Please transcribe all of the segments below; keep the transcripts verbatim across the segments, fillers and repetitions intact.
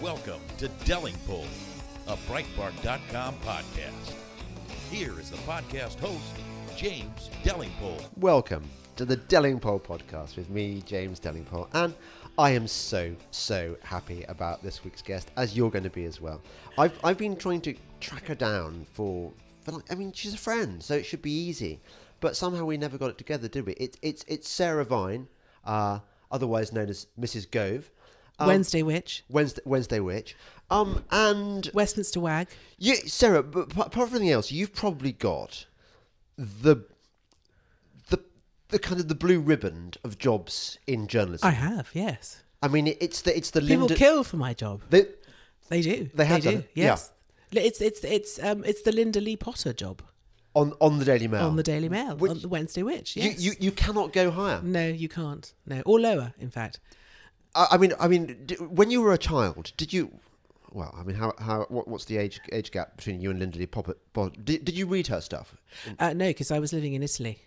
Welcome to Delingpole, a Breitbart dot com podcast. Here is the podcast host, James Delingpole. Welcome to the Delingpole podcast with me, James Delingpole, and I am so, so happy about this week's guest, as you're going to be as well. I've, I've been trying to track her down for, for like, I mean, she's a friend, so it should be easy. But somehow we never got it together, did we? It, it's, it's Sarah Vine, uh, otherwise known as Missus Gove. Um, Wednesday Witch. Wednesday, Wednesday Witch. Um, and... Westminster Wag. Yeah, Sarah, but apart from anything else, you've probably got the... the kind of the blue ribbon of jobs in journalism. I have, yes. I mean, it, it's the it's the people Linda... kill for my job. They, they do. They have they do. Yes, yeah. it's it's it's um it's the Linda Lee Potter job on on the Daily Mail on the Daily Mail Which, on the Wednesday Witch. Yes, you, you you cannot go higher. No, you can't. No, or lower. In fact, I, I mean, I mean, d when you were a child, did you? Well, I mean, how how what, what's the age age gap between you and Linda Lee Potter? Did, did you read her stuff? Uh, no, because I was living in Italy.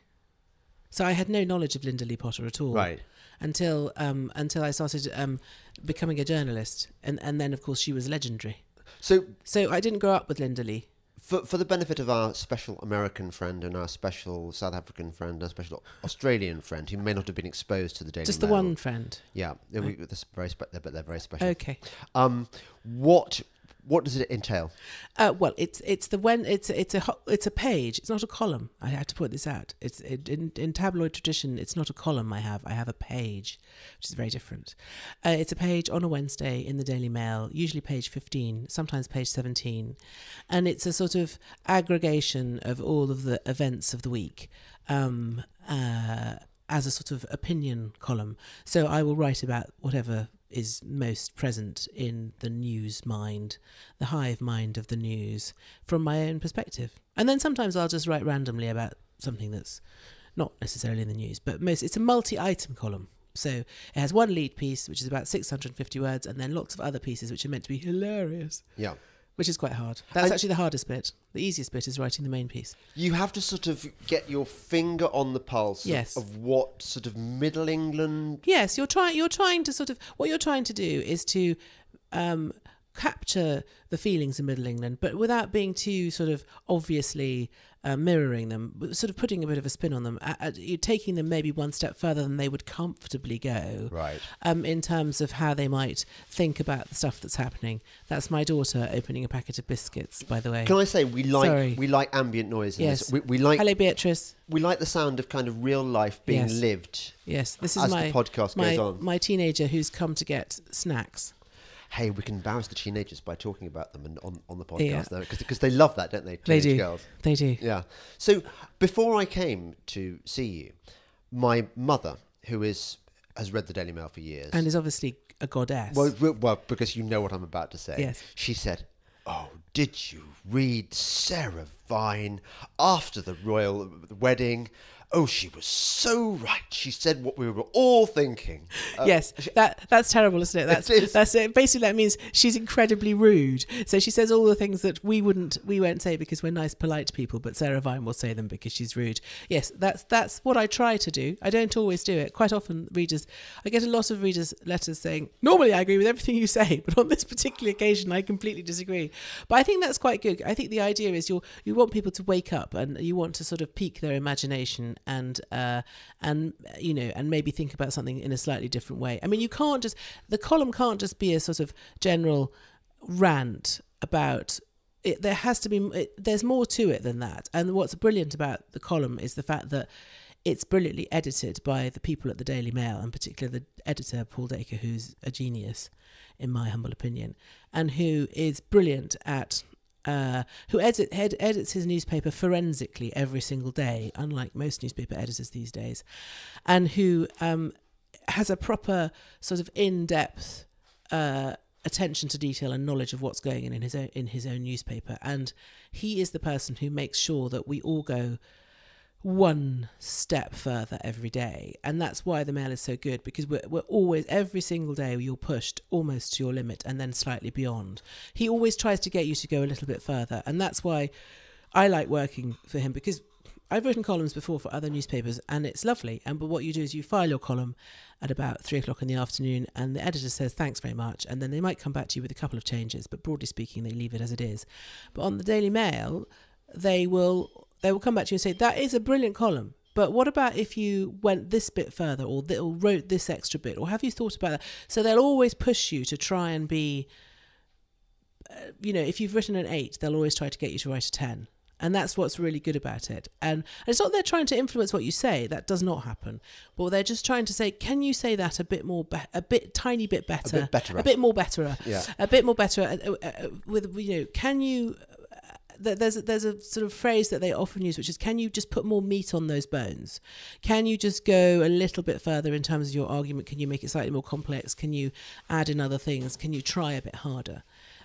So I had no knowledge of Linda Lee Potter at all, right? Until um, until I started um, becoming a journalist, and and then of course she was legendary. So so I didn't grow up with Linda Lee. For for the benefit of our special American friend and our special South African friend and our special Australian friend, who may not have been exposed to the Daily Mail, just the one friend. Yeah, they're, right. very spe but they're very special. Okay. Um, what what does it entail? Uh, well, it's it's the when it's it's a it's a page. It's not a column. I had to put this out. It's it, in, in tabloid tradition. It's not a column. I have I have a page, which is very different. Uh, it's a page on a Wednesday in the Daily Mail, usually page fifteen, sometimes page seventeen, and it's a sort of aggregation of all of the events of the week. Um, uh, as a sort of opinion column. So I will write about whatever is most present in the news mind, the hive mind of the news, from my own perspective. And then sometimes I'll just write randomly about something that's not necessarily in the news, but most it's a multi-item column. So it has one lead piece, which is about six hundred fifty words, and then lots of other pieces, which are meant to be hilarious. Yeah. Which is quite hard. That's and actually the hardest bit. The easiest bit is writing the main piece. You have to sort of get your finger on the pulse yes. of, of what sort of Middle England... Yes, you're, try you're trying to sort of... What you're trying to do is to um, capture the feelings of Middle England, but without being too sort of obviously uh, mirroring them, sort of putting a bit of a spin on them. Uh, uh, you're taking them maybe one step further than they would comfortably go. Right. Um, in terms of how they might think about the stuff that's happening. That's my daughter opening a packet of biscuits, by the way. Can I say we like Sorry. we like ambient noise in yes. this. We, we like Hello, Beatrice. We like the sound of kind of real life being yes. lived. Yes, this is as my the podcast my, goes on. My teenager who's come to get snacks. Hey, we can embarrass the teenagers by talking about them and on, on the podcast, though, yeah. because they love that, don't they? Teenage they do. Girls. They do. Yeah. So before I came to see you, my mother, who is has read the Daily Mail for years. And is obviously a goddess. Well, well, because you know what I'm about to say. Yes. She said, oh, did you read Sarah Vine after the royal wedding? Oh, she was so right. She said what we were all thinking. Uh, yes, that that's terrible, isn't it? That's it is. that's it. Basically, that means she's incredibly rude. So she says all the things that we wouldn't, we won't say because we're nice, polite people. But Sarah Vine will say them because she's rude. Yes, that's that's what I try to do. I don't always do it. Quite often, readers, I get a lot of readers' letters saying, normally I agree with everything you say, but on this particular occasion, I completely disagree. But I think that's quite good. I think the idea is you you want people to wake up and you want to sort of pique their imagination. And uh, and you know, and maybe think about something in a slightly different way. I mean, you can't just the column can't just be a sort of general rant about it. There has to be it, there's more to it than that. And what's brilliant about the column is the fact that it's brilliantly edited by the people at the Daily Mail, and particularly the editor Paul Dacre, who's a genius, in my humble opinion, and who is brilliant at. Uh, who edit, ed, edits his newspaper forensically every single day, unlike most newspaper editors these days, and who um, has a proper sort of in-depth uh, attention to detail and knowledge of what's going on in his own, in his own newspaper. And he is the person who makes sure that we all go one step further every day. And that's why the Mail is so good, because we're, we're always, every single day, you're pushed almost to your limit and then slightly beyond. He always tries to get you to go a little bit further. And that's why I like working for him, because I've written columns before for other newspapers, and it's lovely. And but what you do is you file your column at about three o'clock in the afternoon, and the editor says thanks very much, and then they might come back to you with a couple of changes, but broadly speaking, they leave it as it is. But on the Daily Mail, they will they will come back to you and say that is a brilliant column. But what about if you went this bit further, or, th or wrote this extra bit, or have you thought about that? So they'll always push you to try and be, uh, you know, if you've written an eight, they'll always try to get you to write a ten. And that's what's really good about it. And, and it's not they're trying to influence what you say. That does not happen. But they're just trying to say, can you say that a bit more, a bit, tiny bit better, a bit better, a bit more better, yeah. a bit more better. Uh, uh, with you know, can you? There's a, there's a sort of phrase that they often use, which is, can you just put more meat on those bones? Can you just go a little bit further in terms of your argument? Can you make it slightly more complex? Can you add in other things? Can you try a bit harder?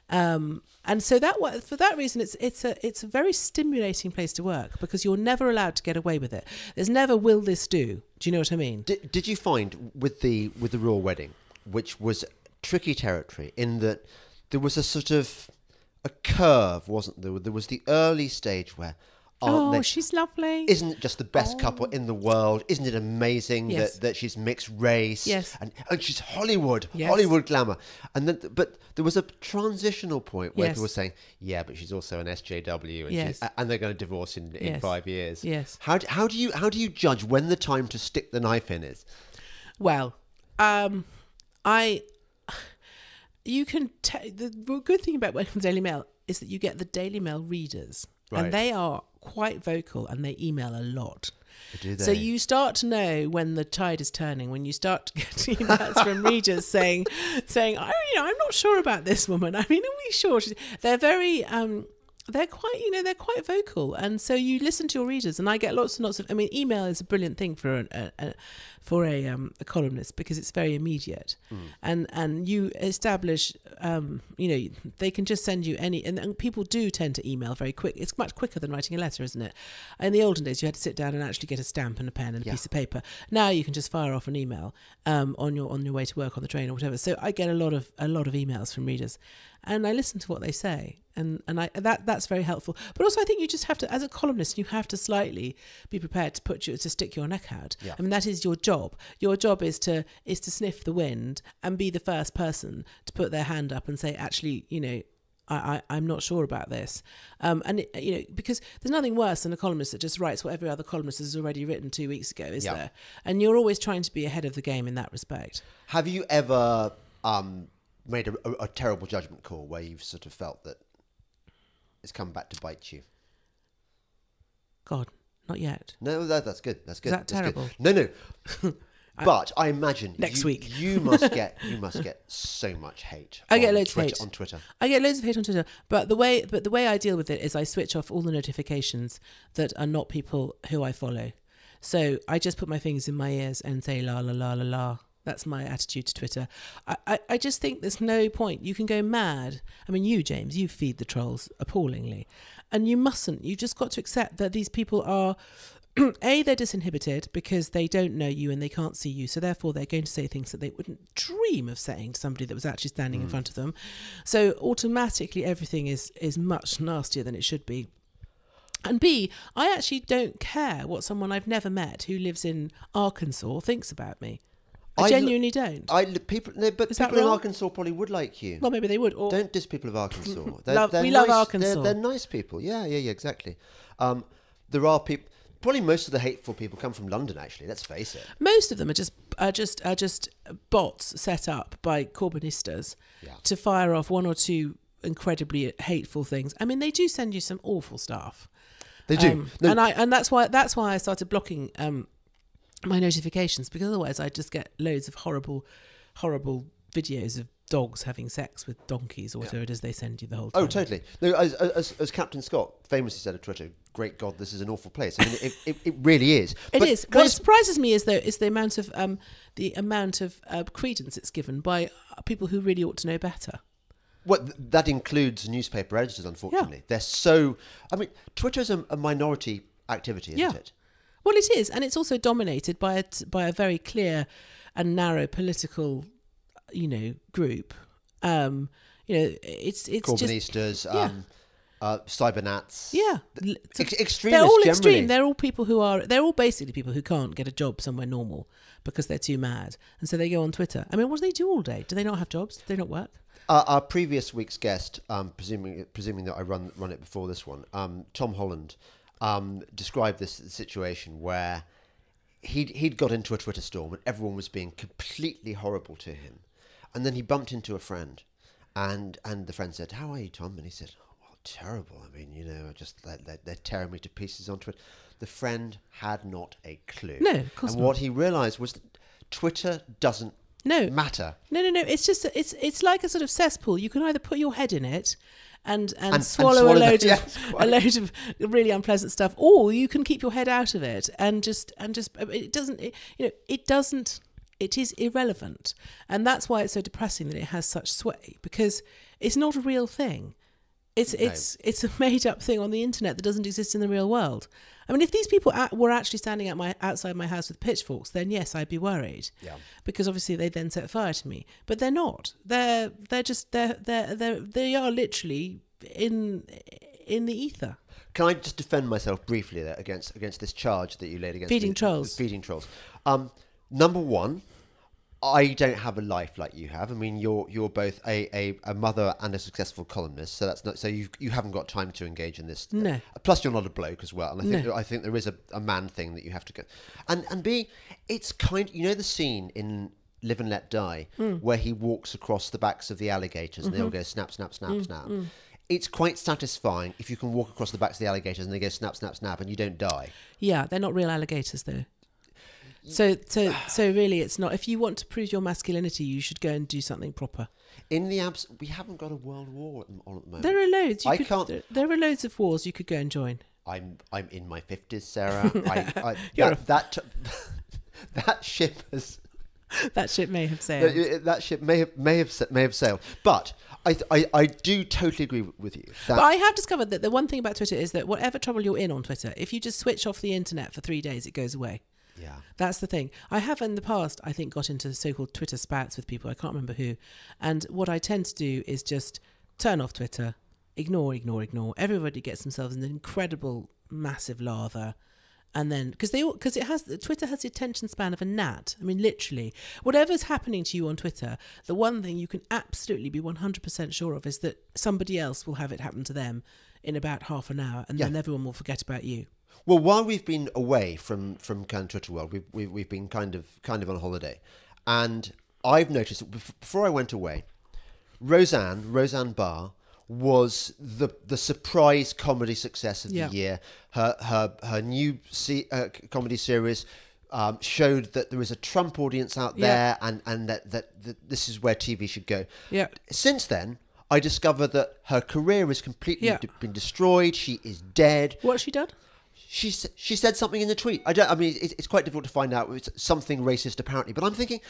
Um, and so that for that reason, it's it's a it's a very stimulating place to work, because you're never allowed to get away with it. There's never will this do. Do you know what I mean? Did, did you find with the with the royal wedding, which was tricky territory, in that there was a sort of a curve, wasn't there? There was the early stage where, aren't oh, they, she's lovely. Isn't it just the best oh. couple in the world? Isn't it amazing yes. that, that she's mixed race? Yes. And, and she's Hollywood, yes. Hollywood glamour. And then, But there was a transitional point where yes. people were saying, yeah, but she's also an S J W, and, yes. she's, and they're going to divorce in, in yes. five years. Yes. How do, how, do you, how do you judge when the time to stick the knife in is? Well, um, I... You can t the good thing about working with Daily Mail is that you get the Daily Mail readers, right. and they are quite vocal, and they email a lot. Do they? So you start to know when the tide is turning, when you start to get emails from readers saying, saying, oh, you know, I'm not sure about this woman. I mean, are we sure? She's, they're very. Um, They're quite, you know, they're quite vocal. And so you listen to your readers, and I get lots and lots of, I mean, email is a brilliant thing for an, a, a, for a, um, a columnist, because it's very immediate. Mm. And, and you establish, um, you know, they can just send you any, and, and people do tend to email very quick. It's much quicker than writing a letter, isn't it? In the olden days, you had to sit down and actually get a stamp and a pen and yeah. a piece of paper. Now you can just fire off an email um, on your, on your way to work, on the train or whatever. So I get a lot of, a lot of emails from readers, and I listen to what they say. And, and I, that that's very helpful. But also I think you just have to, as a columnist, you have to slightly be prepared to put you, to stick your neck out. Yeah. I mean, that is your job. Your job is to is to sniff the wind and be the first person to put their hand up and say, actually, you know, I, I, I'm not sure about this. Um, and, it, you know, because there's nothing worse than a columnist that just writes what every other columnist has already written two weeks ago, is yeah. there? And you're always trying to be ahead of the game in that respect. Have you ever um, made a, a, a terrible judgment call where you've sort of felt that it's come back to bite you? God, not yet. No, that, that's good. That's good. Is that that's terrible? Good. No, no. But I, I imagine next you, week you must get you must get so much hate. I get loads Twitter, of hate on Twitter. I get loads of hate on Twitter. But the way but the way I deal with it is I switch off all the notifications that are not people who I follow. So I just put my fingers in my ears and say la la la la la. That's my attitude to Twitter. I, I, I just think there's no point. You can go mad. I mean, you, James, you feed the trolls appallingly. And you mustn't. You've just got to accept that these people are, A, they're disinhibited because they don't know you and they can't see you. So therefore, they're going to say things that they wouldn't dream of saying to somebody that was actually standing mm. in front of them. So automatically, everything is, is much nastier than it should be. And B, I actually don't care what someone I've never met who lives in Arkansas thinks about me. I, I genuinely don't. I people, no, but Is people in Arkansas probably would like you. Well, maybe they would. Or don't diss people of Arkansas. They're, love, they're we nice, love Arkansas. They're, they're nice people. Yeah, yeah, yeah. Exactly. Um, there are people. Probably most of the hateful people come from London. Actually, let's face it. Most of them are just are just are just bots set up by Corbynistas yeah. to fire off one or two incredibly hateful things. I mean, they do send you some awful stuff. They do, um, no. and I and that's why that's why I started blocking. Um, my notifications, because otherwise I just get loads of horrible, horrible videos of dogs having sex with donkeys or whatever yeah. it is they send you the whole time. Oh, totally. No, as, as, as Captain Scott famously said on Twitter, great God, this is an awful place. I mean, it, it, it really is. It but is. What surprises me is the, is the amount of, um, the amount of uh, credence it's given by people who really ought to know better. Well, that includes newspaper editors, unfortunately. Yeah. They're so... I mean, Twitter is a, a minority activity, isn't yeah. it? Well, it is, and it's also dominated by a t by a very clear and narrow political, you know, group. Um, you know, it's it's Corbynistas, just, yeah. um Uh, cybernats. Yeah. Ex extremists They're all generally. extreme. They're all people who are, they're all basically people who can't get a job somewhere normal because they're too mad. And so they go on Twitter. I mean, what do they do all day? Do they not have jobs? Do they not work? Uh, our previous week's guest, um, presuming, presuming that I run, run it before this one, um, Tom Holland, um, described this situation where he'd, he'd got into a Twitter storm and everyone was being completely horrible to him. And then he bumped into a friend and, and the friend said, "How are you, Tom?" And he said, "Terrible. I mean, you know, just they're, they're tearing me to pieces on Twitter." The friend had not a clue. No, of course not. And what he realised was that Twitter doesn't no. matter. No, no, no. It's just it's it's like a sort of cesspool. You can either put your head in it and and, and swallow, and swallow a load the, of yes, a load of really unpleasant stuff, or you can keep your head out of it and just and just it doesn't it, you know it doesn't. It is irrelevant, and that's why it's so depressing that it has such sway, because it's not a real thing. It's no. it's it's a made up thing on the internet that doesn't exist in the real world. I mean, if these people at, were actually standing at my outside my house with pitchforks, then yes, I'd be worried. Yeah. Because obviously they'd then set fire to me. But they're not. They're they're just they're they're they they are literally in in the ether. Can I just defend myself briefly there against against this charge that you laid against feeding the, trolls? Feeding trolls. Um, number one, I don't have a life like you have. I mean, you're you're both a, a, a mother and a successful columnist, so that's not so you you haven't got time to engage in this. No. Plus, you're not a bloke as well, and I think no. I think there is a, a man thing that you have to go. And and B, it's kind. You know the scene in Live and Let Die mm. where he walks across the backs of the alligators and mm-hmm. they all go snap, snap, snap, mm, snap. Mm. It's quite satisfying if you can walk across the backs of the alligators and they go snap, snap, snap, and you don't die. Yeah, they're not real alligators though. So, so, so really, it's not. If you want to prove your masculinity, you should go and do something proper. In the abs, we haven't got a world war on at the moment. There are loads. You I could, can't. There are loads of wars you could go and join. I'm, I'm in my fifties, Sarah. I, I, that, that, that ship has. That ship may have sailed. That, that ship may have, may have, may have sailed. But I, I, I do totally agree with you. But I have discovered that the one thing about Twitter is that whatever trouble you're in on Twitter, if you just switch off the internet for three days, it goes away. Yeah, that's the thing. I have in the past, I think, got into so-called Twitter spats with people. I can't remember who. And what I tend to do is just turn off Twitter, ignore, ignore, ignore. Everybody gets themselves in an incredible, massive lather. And then, because they all, because it has, Twitter has the attention span of a gnat. I mean, literally, whatever's happening to you on Twitter, the one thing you can absolutely be one hundred percent sure of is that somebody else will have it happen to them in about half an hour. And yeah. then everyone will forget about you. Well, while we've been away from from kind of Twitter world, we've, we've we've been kind of kind of on holiday, and I've noticed before I went away, Roseanne Roseanne Barr was the the surprise comedy success of yeah. the year. Her her her new se uh, comedy series um, showed that there is a Trump audience out there, yeah. and and that, that that this is where T V should go. Yeah. Since then, I discovered that her career has completely yeah. been destroyed. She is dead. What's she done? She she said something in the tweet. I don't. I mean, it's, it's quite difficult to find out. It's something racist, apparently. But I'm thinking,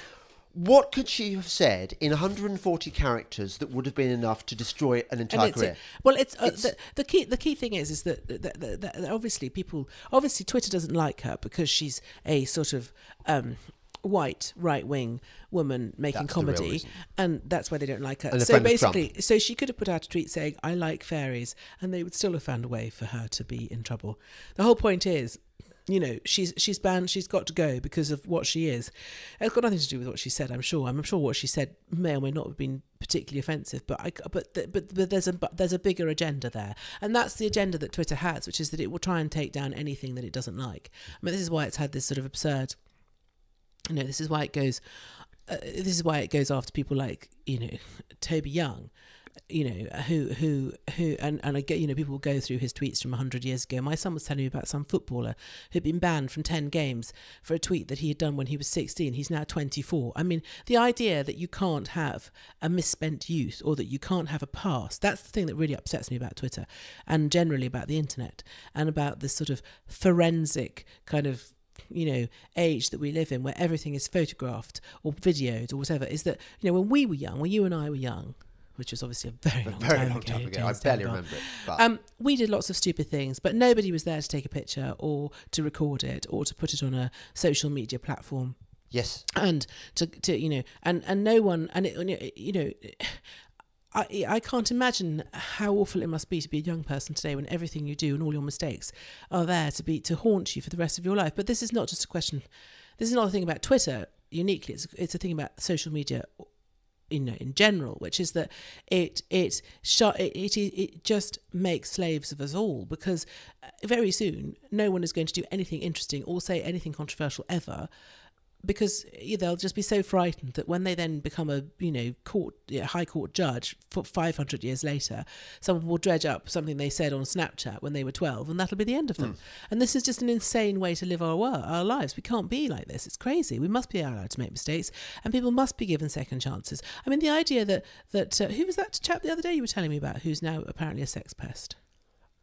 what could she have said in one hundred and forty characters that would have been enough to destroy an entire career? It. Well, it's, uh, it's the, the key. The key thing is, is that, that, that, that obviously people, obviously Twitter doesn't like her because she's a sort of um, white right wing woman making comedy, and that's why they don't like her. And so basically, so she could have put out a tweet saying, "I like fairies," and they would still have found a way for her to be in trouble. The whole point is, you know, she's she's banned, she's got to go because of what she is. It's got nothing to do with what she said. I'm sure. I'm sure what she said may or may not have been particularly offensive, but I, but the, but but there's a but there's a bigger agenda there, and that's the agenda that Twitter has, which is that it will try and take down anything that it doesn't like. I mean, this is why it's had this sort of absurd. You know, this is why it goes. Uh, this is why it goes after people like, you know, Toby Young, you know, who who who, and and I get, you know, people go through his tweets from a hundred years ago. My son was telling me about some footballer who'd been banned from ten games for a tweet that he had done when he was sixteen. He's now twenty-four. I mean, the idea that you can't have a misspent youth or that you can't have a past—that's the thing that really upsets me about Twitter, and generally about the internet, and about this sort of forensic kind of, you know, age that we live in, where everything is photographed or videoed or whatever, is that, you know, when we were young, when you and I were young, which was obviously a very, a long, very time long time ago, ago. I barely remember it. But. Um, we did lots of stupid things, but nobody was there to take a picture or to record it or to put it on a social media platform. Yes. And to, to you know, and, and no one, and, it, you know, I, I can't imagine how awful it must be to be a young person today when everything you do and all your mistakes are there to be to haunt you for the rest of your life. But this is not just a question. This is not a thing about Twitter uniquely. It's, it's a thing about social media, you know, in general, which is that it it it it just makes slaves of us all, because very soon no one is going to do anything interesting or say anything controversial ever, because they'll just be so frightened that when they then become a you know court you know, high court judge for five hundred years later, someone will dredge up something they said on Snapchat when they were twelve, and that'll be the end of them. Mm. And this is just an insane way to live our our lives. We can't be like this. It's crazy. We must be allowed to make mistakes, and people must be given second chances. I mean, the idea that that uh, who was that chap the other day you were telling me about, who's now apparently a sex pest?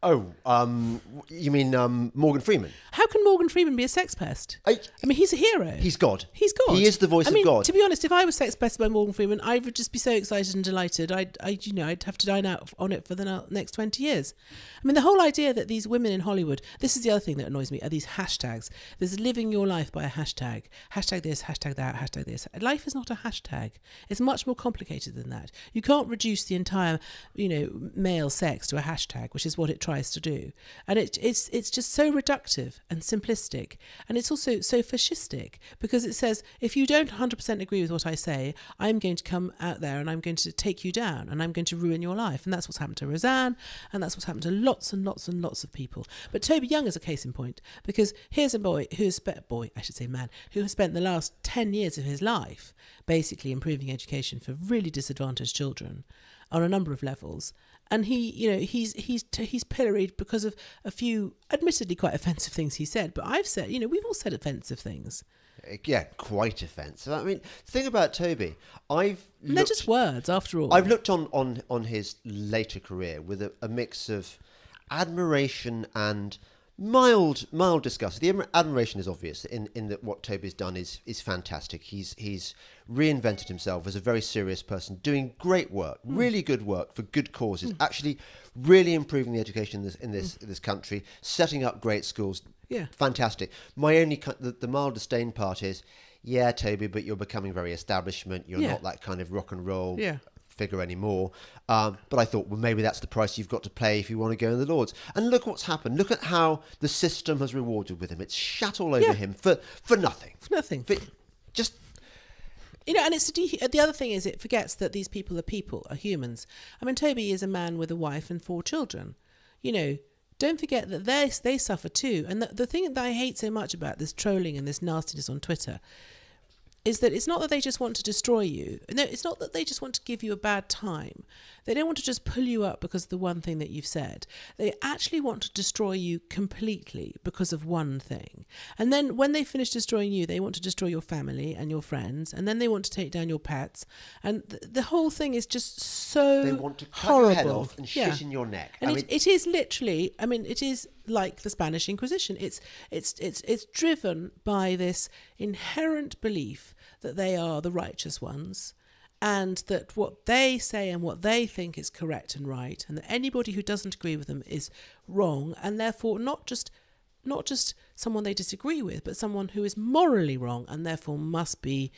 Oh, um, you mean um, Morgan Freeman? How can Morgan Freeman be a sex pest? I, I mean, he's a hero. He's God. He's God. He is the voice I mean, of God. To be honest, if I was sex pested by Morgan Freeman, I would just be so excited and delighted. I'd, I, you know, I'd have to dine out on it for the next twenty years. I mean, the whole idea that these women in Hollywood, this is the other thing that annoys me, are these hashtags. There's living your life by a hashtag. Hashtag this, hashtag that, hashtag this. Life is not a hashtag. It's much more complicated than that. You can't reduce the entire, you know, male sex to a hashtag, which is what it tries to do. And it, it's it's just so reductive and simplistic, and it's also so fascistic, because it says, if you don't one hundred percent agree with what I say, I'm going to come out there and I'm going to take you down and I'm going to ruin your life. And that's what's happened to Roseanne, and that's what's happened to lots and lots and lots of people. But Toby Young is a case in point, because here's a boy who's spent boy I should say man who has spent the last ten years of his life basically improving education for really disadvantaged children on a number of levels. And he, you know, he's he's he's pilloried because of a few, admittedly quite offensive things he said. But I've said, you know, we've all said offensive things. Yeah, quite offensive. I mean, the thing about Toby, I've looked, they're just words after all. I've looked on on on his later career with a, a mix of admiration and mild mild disgust. The admiration is obvious in in that what Toby's done is is fantastic. He's he's. reinvented himself as a very serious person, doing great work, mm. really good work for good causes, mm. actually really improving the education in this in this, mm. in this country, setting up great schools. Yeah, fantastic. My only the, the mild disdain part is, yeah, Toby, but you're becoming very establishment. You're yeah. not that kind of rock and roll yeah. figure anymore. Um, but I thought, well, maybe that's the price you've got to pay if you want to go in the Lords. And look what's happened. Look at how the system has rewarded with him. It's shat all over yeah. him for for nothing. For nothing. For, just. You know, and it's the other thing is it forgets that these people are people, are humans. I mean, Toby is a man with a wife and four children. You know, don't forget that they they suffer too. And the, the thing that I hate so much about this trolling and this nastiness on Twitter is that it's not that they just want to destroy you. No, it's not that they just want to give you a bad time. They don't want to just pull you up because of the one thing that you've said. They actually want to destroy you completely because of one thing. And then when they finish destroying you, they want to destroy your family and your friends, and then they want to take down your pets. And th the whole thing is just so horrible. They want to cut your head off and shit in your neck. And it, it is literally, I mean, it is like the Spanish Inquisition. It's, it's, it's, it's driven by this inherent belief that they are the righteous ones, and that what they say and what they think is correct and right, and that anybody who doesn't agree with them is wrong, and therefore not just not just someone they disagree with, but someone who is morally wrong and therefore must be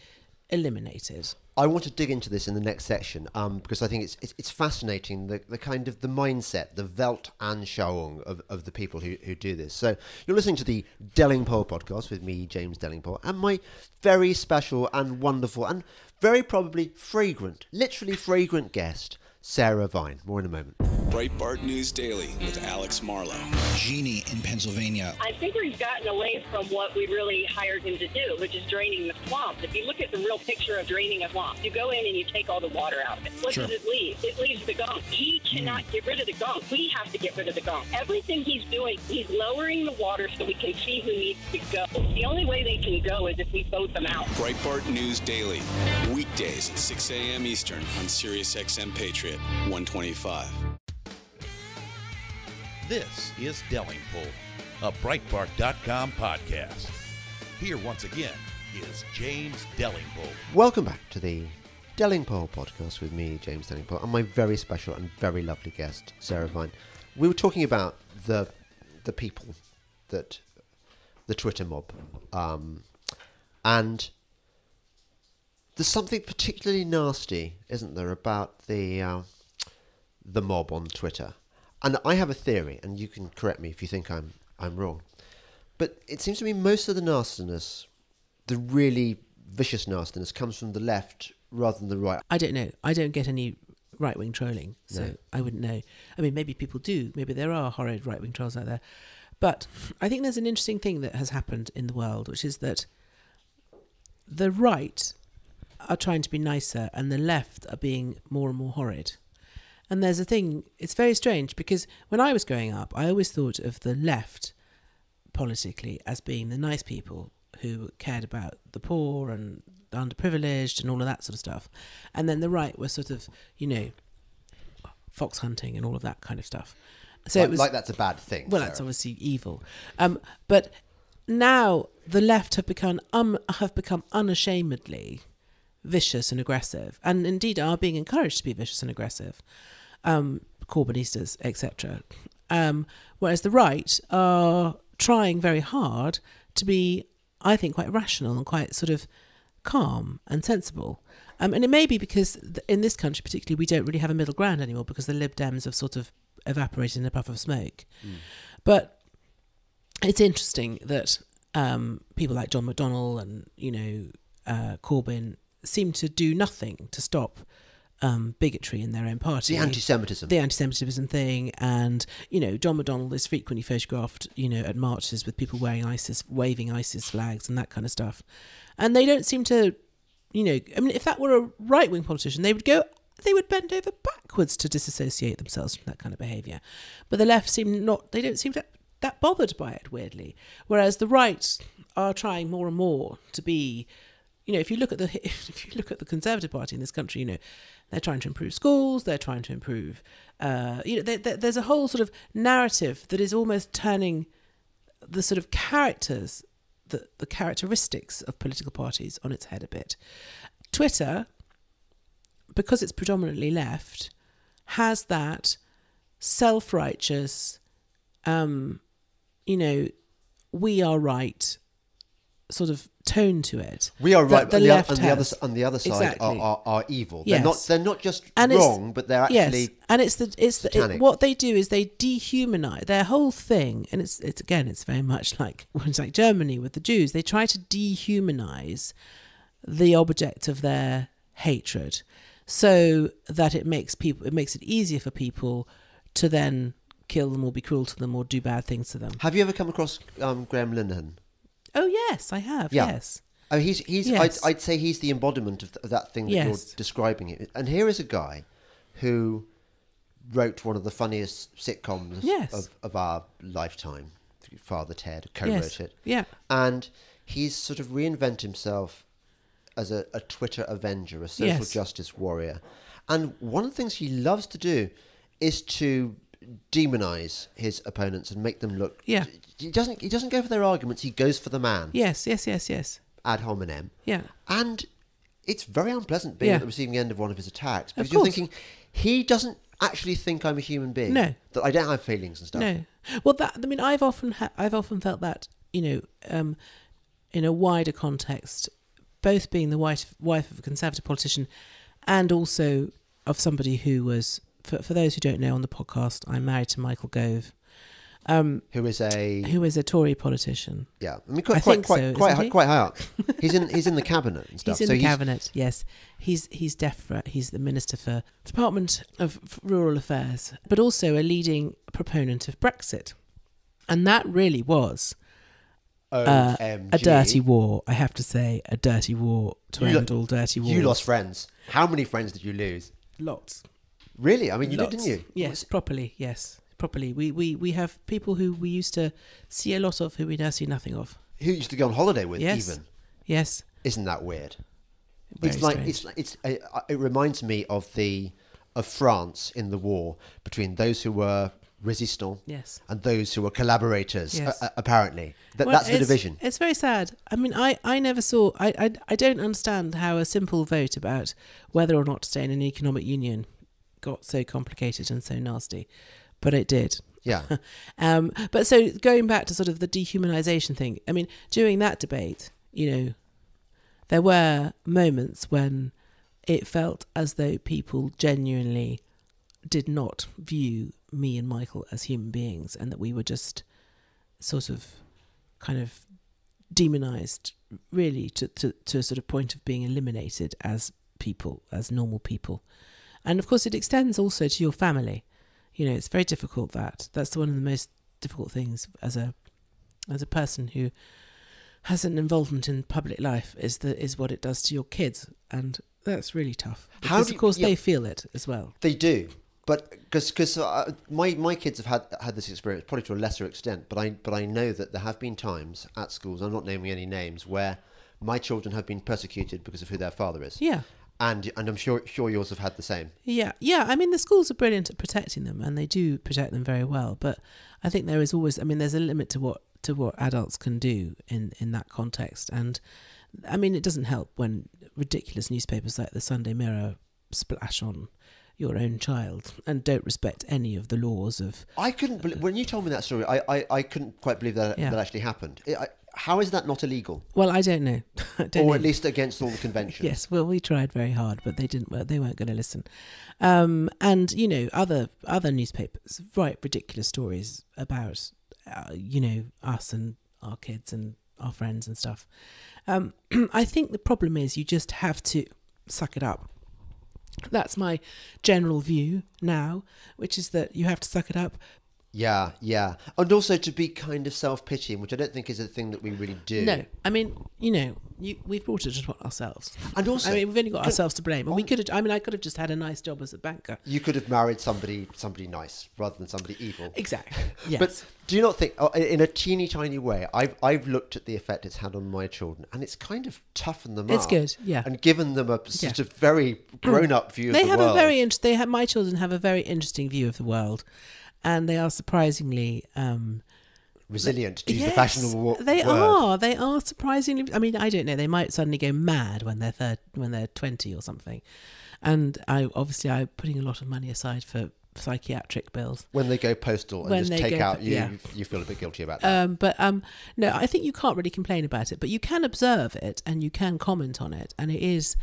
eliminated. I want to dig into this in the next section, um, because I think it's it's, it's fascinating, the, the kind of the mindset, the Weltanschauung of, of the people who, who do this. So you're listening to the Delingpole podcast with me, James Delingpole, and my very special and wonderful and very probably fragrant, literally fragrant guest, Sarah Vine. More in a moment. Breitbart News Daily with Alex Marlow. Jeannie in Pennsylvania. I think we've gotten away from what we really hired him to do, which is draining the swamp. If you look at the real picture of draining a swamp, you go in and you take all the water out of it. What sure. does it leave? It leaves the gunk. He cannot mm. get rid of the gunk. We have to get rid of the gunk. Everything he's doing, he's lowering the water so we can see who needs to go. The only way they can go is if we vote them out. Breitbart News Daily. Weekdays at six A M Eastern on Sirius X M Patriot. one twenty-five. This is Delingpole, a Breitbart dot com podcast. Here once again is James Delingpole. Welcome back to the Delingpole podcast with me, James Delingpole, and my very special and very lovely guest, Sarah Vine. We were talking about the the people that the Twitter mob, um, and. There's something particularly nasty, isn't there, about the uh, the mob on Twitter. And I have a theory, and you can correct me if you think I'm I'm wrong. But it seems to me most of the nastiness, the really vicious nastiness, comes from the left rather than the right. I don't know. I don't get any right-wing trolling, so no. I wouldn't know. I mean, maybe people do. Maybe there are horrid right-wing trolls out there. But I think there's an interesting thing that has happened in the world, which is that the right are trying to be nicer and the left are being more and more horrid. And there's a thing, it's very strange, because when I was growing up, I always thought of the left politically as being the nice people who cared about the poor and the underprivileged and all of that sort of stuff. And then the right were sort of, you know, fox hunting and all of that kind of stuff. So like, it was, like that's a bad thing. Well, Sarah. That's obviously evil. Um, but now the left have become, um, have become unashamedly vicious and aggressive, and indeed are being encouraged to be vicious and aggressive, um, Corbynistas, et cetera. Um, whereas the right are trying very hard to be, I think, quite rational and quite sort of calm and sensible. Um, and it may be because th in this country particularly we don't really have a middle ground anymore, because the Lib Dems have sort of evaporated in a puff of smoke. Mm. But it's interesting that um, people like John McDonnell and, you know, uh, Corbyn seem to do nothing to stop um, bigotry in their own party. The anti-Semitism. The anti-Semitism thing. And, you know, John McDonnell is frequently photographed, you know, at marches with people wearing ISIS, waving ISIS flags and that kind of stuff. And they don't seem to, you know, I mean, if that were a right-wing politician, they would go, they would bend over backwards to disassociate themselves from that kind of behaviour. But the left seem not, they don't seem that, that bothered by it, weirdly. Whereas the right are trying more and more to be, you know, if you look at the if you look at the Conservative Party in this country, you know, they're trying to improve schools, they're trying to improve, uh, you know, they, they, there's a whole sort of narrative that is almost turning the sort of characters, the, the characteristics of political parties on its head a bit. Twitter, because it's predominantly left, has that self-righteous, um, you know, we are right sort of tone to it. We are right, the and, the, left and, the other, and the other side exactly. are, are, are evil. Yes. They're not. They're not just and wrong, but they're actually. Yes. And it's the it's the, it, what they do is they dehumanize their whole thing, and it's it's again it's very much like it's like Germany with the Jews. They try to dehumanize the object of their hatred, so that it makes people it makes it easier for people to then kill them or be cruel to them or do bad things to them. Have you ever come across um, Graham Linehan? Oh, yes, I have, yeah. yes. Oh, he's, he's, yes. I'd, I'd say he's the embodiment of, th of that thing that yes. you're describing. And here is a guy who wrote one of the funniest sitcoms yes. of, of our lifetime, Father Ted, co-wrote yes. it. Yeah. And he's sort of reinvented himself as a, a Twitter avenger, a social yes. justice warrior. And one of the things he loves to do is to demonize his opponents and make them look. Yeah, he doesn't. He doesn't go for their arguments. He goes for the man. Yes, yes, yes, yes. Ad hominem. Yeah, and it's very unpleasant being yeah. at the receiving end of one of his attacks, because you're thinking he doesn't actually think I'm a human being. No, that I don't have feelings and stuff. No, well, that I mean, I've often ha I've often felt that, you know, um, in a wider context, both being the wife wife of a Conservative politician, and also of somebody who was. For, for those who don't know, on the podcast, I'm married to Michael Gove, um, who is a who is a Tory politician. Yeah, I mean, quite I quite quite so, quite, high, quite high up. He's in he's in the cabinet and stuff. He's in so the he's cabinet. Yes, he's he's D E F R A. He's the minister for Department of Rural Affairs, but also a leading proponent of Brexit, and that really was uh, a dirty war. I have to say, a dirty war to you end all dirty wars. You lost friends. How many friends did you lose? Lots. Really? I mean, you Lots. did, didn't you? Yes, properly, yes. Properly. We, we we have people who we used to see a lot of who we now see nothing of. Who used to go on holiday with, yes. even. Yes. Isn't that weird? Very it's like, it's, it's, uh, it reminds me of the of France in the war between those who were resistants yes. and those who were collaborators, yes. uh, apparently. That, well, that's the division. It's very sad. I mean, I, I never saw... I, I, I don't understand how a simple vote about whether or not to stay in an economic union got so complicated and so nasty, but it did. Yeah. um, but so going back to sort of the dehumanization thing, I mean, during that debate, you know, there were moments when it felt as though people genuinely did not view me and Michael as human beings, and that we were just sort of kind of demonized, really, to, to, to a sort of point of being eliminated as people, as normal people. And of course it extends also to your family. You know, it's very difficult, that that's one of the most difficult things as a as a person who has an involvement in public life, is the is what it does to your kids. And that's really tough, because of course they feel it as well. They do. But because because uh, my my kids have had had this experience, probably to a lesser extent, but I but I know that there have been times at schools, I'm not naming any names, where my children have been persecuted because of who their father is. Yeah, and and I'm sure sure yours have had the same. Yeah, yeah. I mean, the schools are brilliant at protecting them, and they do protect them very well. But I think there is always, I mean, there's a limit to what to what adults can do in in that context. And I mean, it doesn't help when ridiculous newspapers like the Sunday Mirror splash on your own child and don't respect any of the laws of... I couldn't believe... When you told me that story, I, I, I couldn't quite believe that yeah. that actually happened. I, I, how is that not illegal? Well, I don't know. I don't or know. At least against all the conventions. Yes, well, we tried very hard, but they didn't. They weren't going to listen. Um, and, you know, other other newspapers write ridiculous stories about, uh, you know, us and our kids and our friends and stuff. Um, I think the problem is you just have to suck it up. That's my general view now, which is that you have to suck it up. Yeah, yeah. And also to be kind of self-pitying, which I don't think is a thing that we really do. No, I mean, you know, you, we've brought it upon ourselves. And also... I mean, we've only got ourselves to blame. And we could have, I mean, I could have just had a nice job as a banker. You could have married somebody somebody nice rather than somebody evil. Exactly, yes. But do you not think, oh, in a teeny tiny way, I've, I've looked at the effect it's had on my children, and it's kind of toughened them up. It's good, yeah. And given them a sort yeah. of very grown-up view they of the have world. A very they have, my children have a very interesting view of the world. And they are surprisingly... Um, resilient, to use yes, the fashionable word. They are. They are surprisingly... I mean, I don't know. They might suddenly go mad when they're third, when they're twenty or something. And I obviously, I'm putting a lot of money aside for psychiatric bills. When they go postal and when just take go, out, you, yeah. you feel a bit guilty about that. Um, but um, no, I think you can't really complain about it. But you can observe it and you can comment on it. And it is,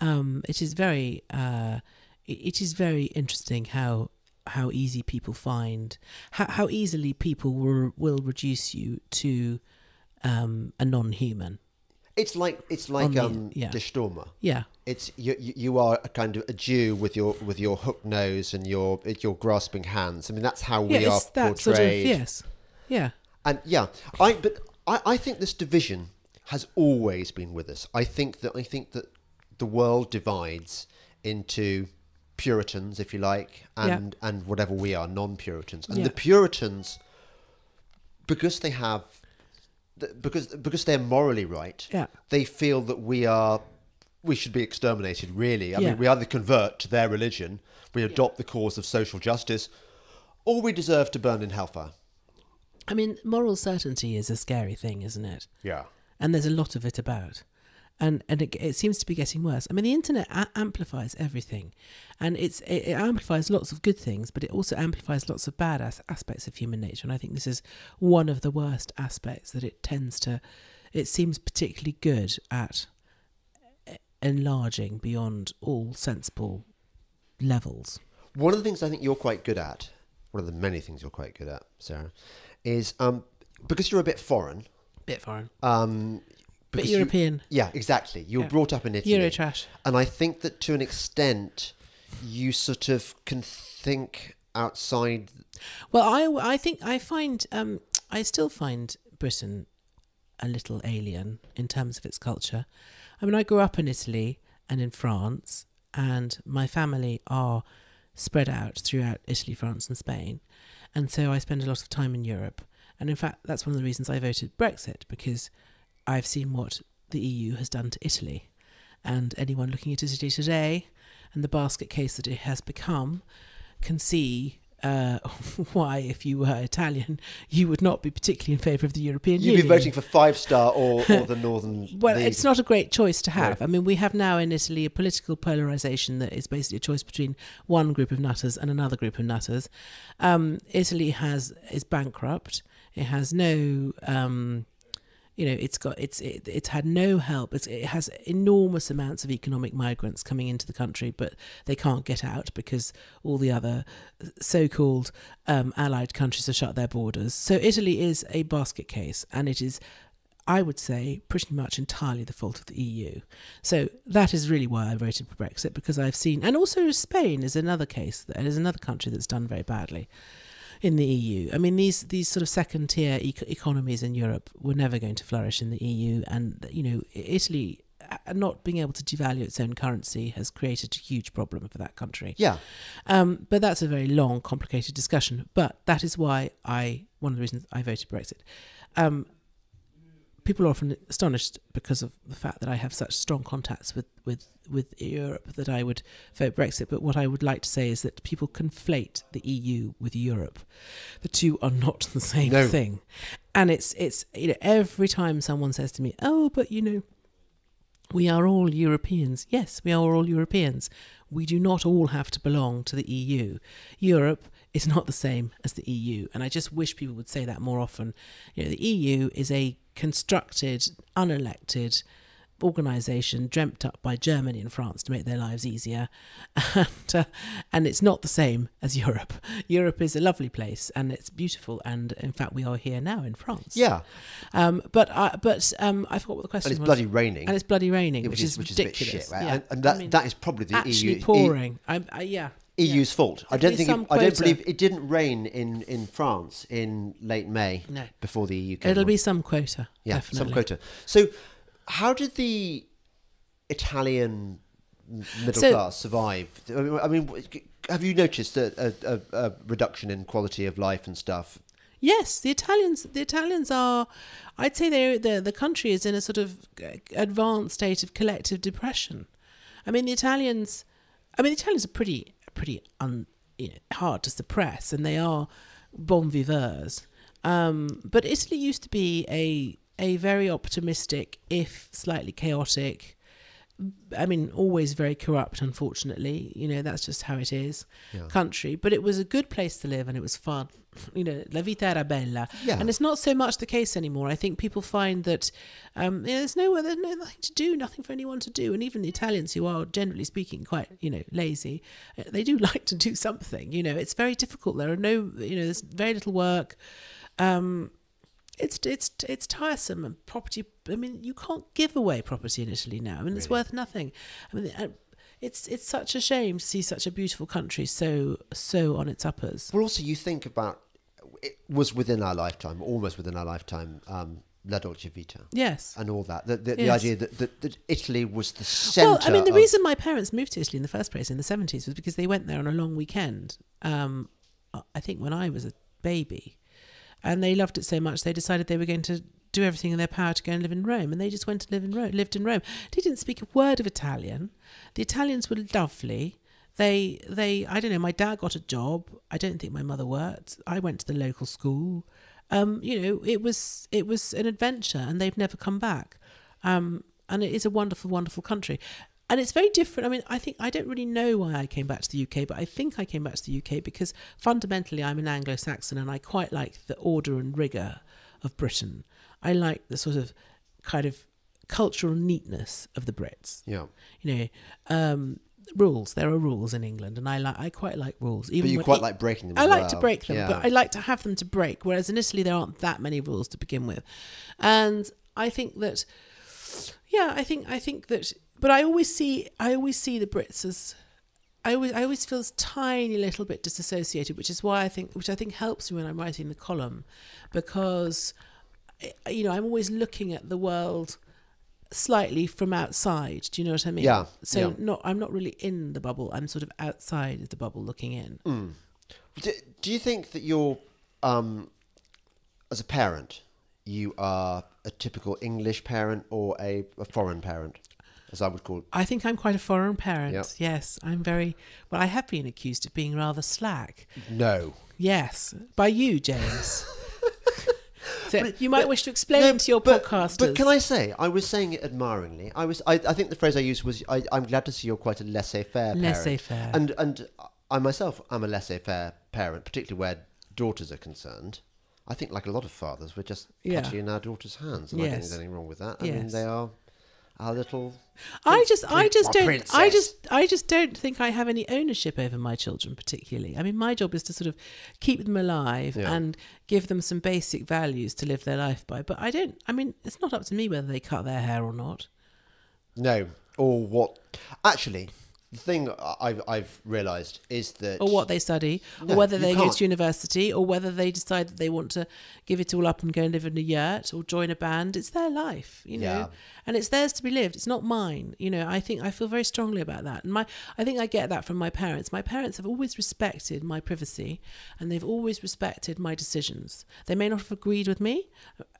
um, it is very... Uh, it is very interesting how... how easy people find, how, how easily people will, will reduce you to um, a non-human. It's like it's like the, um, yeah. Der Stürmer. Yeah, it's you. You are a kind of a Jew with your with your hook nose and your your grasping hands. I mean, that's how we yeah, are portrayed. Sort of, yes. Yeah. And yeah, I but I, I think this division has always been with us. I think that I think that the world divides into Puritans, if you like, and yeah. and whatever we are, non-Puritans, and yeah. the Puritans, because they have because because they're morally right, yeah. they feel that we are we should be exterminated, really. I yeah. mean, we either convert to their religion, we adopt yeah. the cause of social justice, or we deserve to burn in hellfire. I mean, moral certainty is a scary thing, isn't it? Yeah. And there's a lot of it about. And and it, it seems to be getting worse. I mean, the internet a amplifies everything, and it's it, it amplifies lots of good things, but it also amplifies lots of bad as aspects of human nature. And I think this is one of the worst aspects, that it tends to, it seems particularly good at enlarging beyond all sensible levels. One of the things I think you're quite good at, one of the many things you're quite good at, Sarah, is um, because you're a bit foreign. Bit foreign. Um. But European. You, yeah, exactly. You were yeah. brought up in Italy. Eurotrash. And I think that to an extent, you sort of can think outside. Well, I, I think I find, um, I still find Britain a little alien in terms of its culture. I mean, I grew up in Italy and in France, and my family are spread out throughout Italy, France and Spain. And so I spend a lot of time in Europe. And in fact, that's one of the reasons I voted Brexit, because I've seen what the E U has done to Italy, and anyone looking at Italy today and the basket case that it has become can see uh, why, if you were Italian, you would not be particularly in favour of the European Union. You'd be voting for Five Star or, or the Northern Well, League. It's not a great choice to have. No. I mean, we have now in Italy a political polarisation that is basically a choice between one group of nutters and another group of nutters. Um, Italy has is bankrupt. It has no... Um, you know, it's got it's it, it's had no help. It's, it has enormous amounts of economic migrants coming into the country, but they can't get out because all the other so-called um, allied countries have shut their borders. So Italy is a basket case, and it is, I would say, pretty much entirely the fault of the E U. So that is really why I voted for Brexit, because I've seen, and also Spain is another case, that is another country that's done very badly in the E U. I mean, these these sort of second tier e economies in Europe were never going to flourish in the E U, and you know, Italy not being able to devalue its own currency has created a huge problem for that country. Yeah, um, but that's a very long, complicated discussion. But that is why I, one of the reasons I voted Brexit. Um, People are often astonished because of the fact that I have such strong contacts with, with, with Europe that I would vote Brexit. But what I would like to say is that people conflate the E U with Europe. The two are not the same no. thing. And it's, it's, you know, every time someone says to me, oh, but, you know, we are all Europeans. Yes, we are all Europeans. We do not all have to belong to the E U. Europe is not the same as the E U. And I just wish people would say that more often. You know, the E U is a constructed, unelected organisation dreamt up by Germany and France to make their lives easier, and uh, and it's not the same as Europe. Europe is a lovely place and it's beautiful, and in fact we are here now in France. Yeah, um, but I, but um, I forgot what the question was. And it's bloody raining. And it's bloody raining, which, which is, is which ridiculous. Is a bit shit, right? Yeah. And, and that, I mean, that is probably the actually E U pouring. E I, I, yeah. E U's yeah. fault. I don't think. It, I don't believe it didn't rain in in France in late May. No. Before the E U came. It'll on. be some quota. Yeah, definitely. Some quota. So, how did the Italian middle so, class survive? I mean, I mean, have you noticed a, a, a reduction in quality of life and stuff? Yes, the Italians. The Italians are. I'd say they the the country is in a sort of advanced state of collective depression. I mean, the Italians. I mean, the Italians are pretty. pretty un, you know, hard to suppress, and they are bon viveurs. Um, but Italy used to be a a very optimistic, if slightly chaotic, I mean, always very corrupt, unfortunately. You know, that's just how it is, yeah. country. But it was a good place to live, and it was fun. You know, la vita era bella. Yeah. And it's not so much the case anymore. I think people find that um, you know, there's nowhere, there's no, nothing to do, nothing for anyone to do. And even the Italians, who are generally speaking quite, you know, lazy, they do like to do something. You know, it's very difficult. There are no, you know, there's very little work. Um, It's it's it's tiresome, and property. I mean, you can't give away property in Italy now. I mean, really? It's worth nothing. I mean, it's it's such a shame to see such a beautiful country so so on its uppers. Well, also you think about it was within our lifetime, almost within our lifetime. Um, La Dolce Vita. Yes. And all that. The, the, yes. the idea that, that, that Italy was the centre. Well, I mean, the of... reason my parents moved to Italy in the first place in the seventies was because they went there on a long weekend. Um, I think when I was a baby. And they loved it so much they decided they were going to do everything in their power to go and live in Rome, and they just went to live in Rome. Lived in Rome. They didn't speak a word of Italian. The Italians were lovely. They, they. I don't know. My dad got a job. I don't think my mother worked. I went to the local school. Um, you know, it was it was an adventure, and they've never come back. Um, and it is a wonderful, wonderful country. And it's very different. I mean, I think I don't really know why I came back to the U K, but I think I came back to the U K because fundamentally I'm an Anglo-Saxon, and I quite like the order and rigour of Britain. I like the sort of kind of cultural neatness of the Brits. Yeah. You know, um, rules. There are rules in England, and I like. I quite like rules. Even but you quite it, like breaking them. I as like well. to break them, yeah. but I like to have them to break. Whereas in Italy there aren't that many rules to begin with, and I think that, yeah, I think I think that. But I always see, I always see the Brits as, I always, I always feel this tiny little bit disassociated, which is why I think, which I think helps me when I'm writing the column, because, you know, I'm always looking at the world slightly from outside. Do you know what I mean? Yeah. So yeah. Not, I'm not really in the bubble. I'm sort of outside of the bubble, looking in. Mm. Do, do you think that you're, um, as a parent, you are a typical English parent or a, a foreign parent? As I would call it. I think I'm quite a foreign parent. Yep. Yes, I'm very. Well, I have been accused of being rather slack. No. Yes, by you, James. So but, you might but, wish to explain no, to your but, podcasters. But can I say, I was saying it admiringly. I was. I, I think the phrase I used was, I, "I'm glad to see you're quite a laissez-faire parent." Laissez-faire. And and I myself, I'm a laissez-faire parent, particularly where daughters are concerned. I think, like a lot of fathers, we're just yeah. actually in our daughters' hands, and yes. I don't think there's anything wrong with that. I yes. mean, they are our little. I just, I just don't, princess. I just, I just don't think I have any ownership over my children particularly. I mean, my job is to sort of keep them alive yeah. and give them some basic values to live their life by. But I don't. I mean, it's not up to me whether they cut their hair or not. No, or what? Actually, the thing I've, I've realised is that... Or what they study, no, or whether they go to university, or whether they decide that they want to give it all up and go and live in a yurt or join a band. It's their life, you know, yeah. and it's theirs to be lived. It's not mine. You know, I think I feel very strongly about that. And my, I think I get that from my parents. My parents have always respected my privacy, and they've always respected my decisions. They may not have agreed with me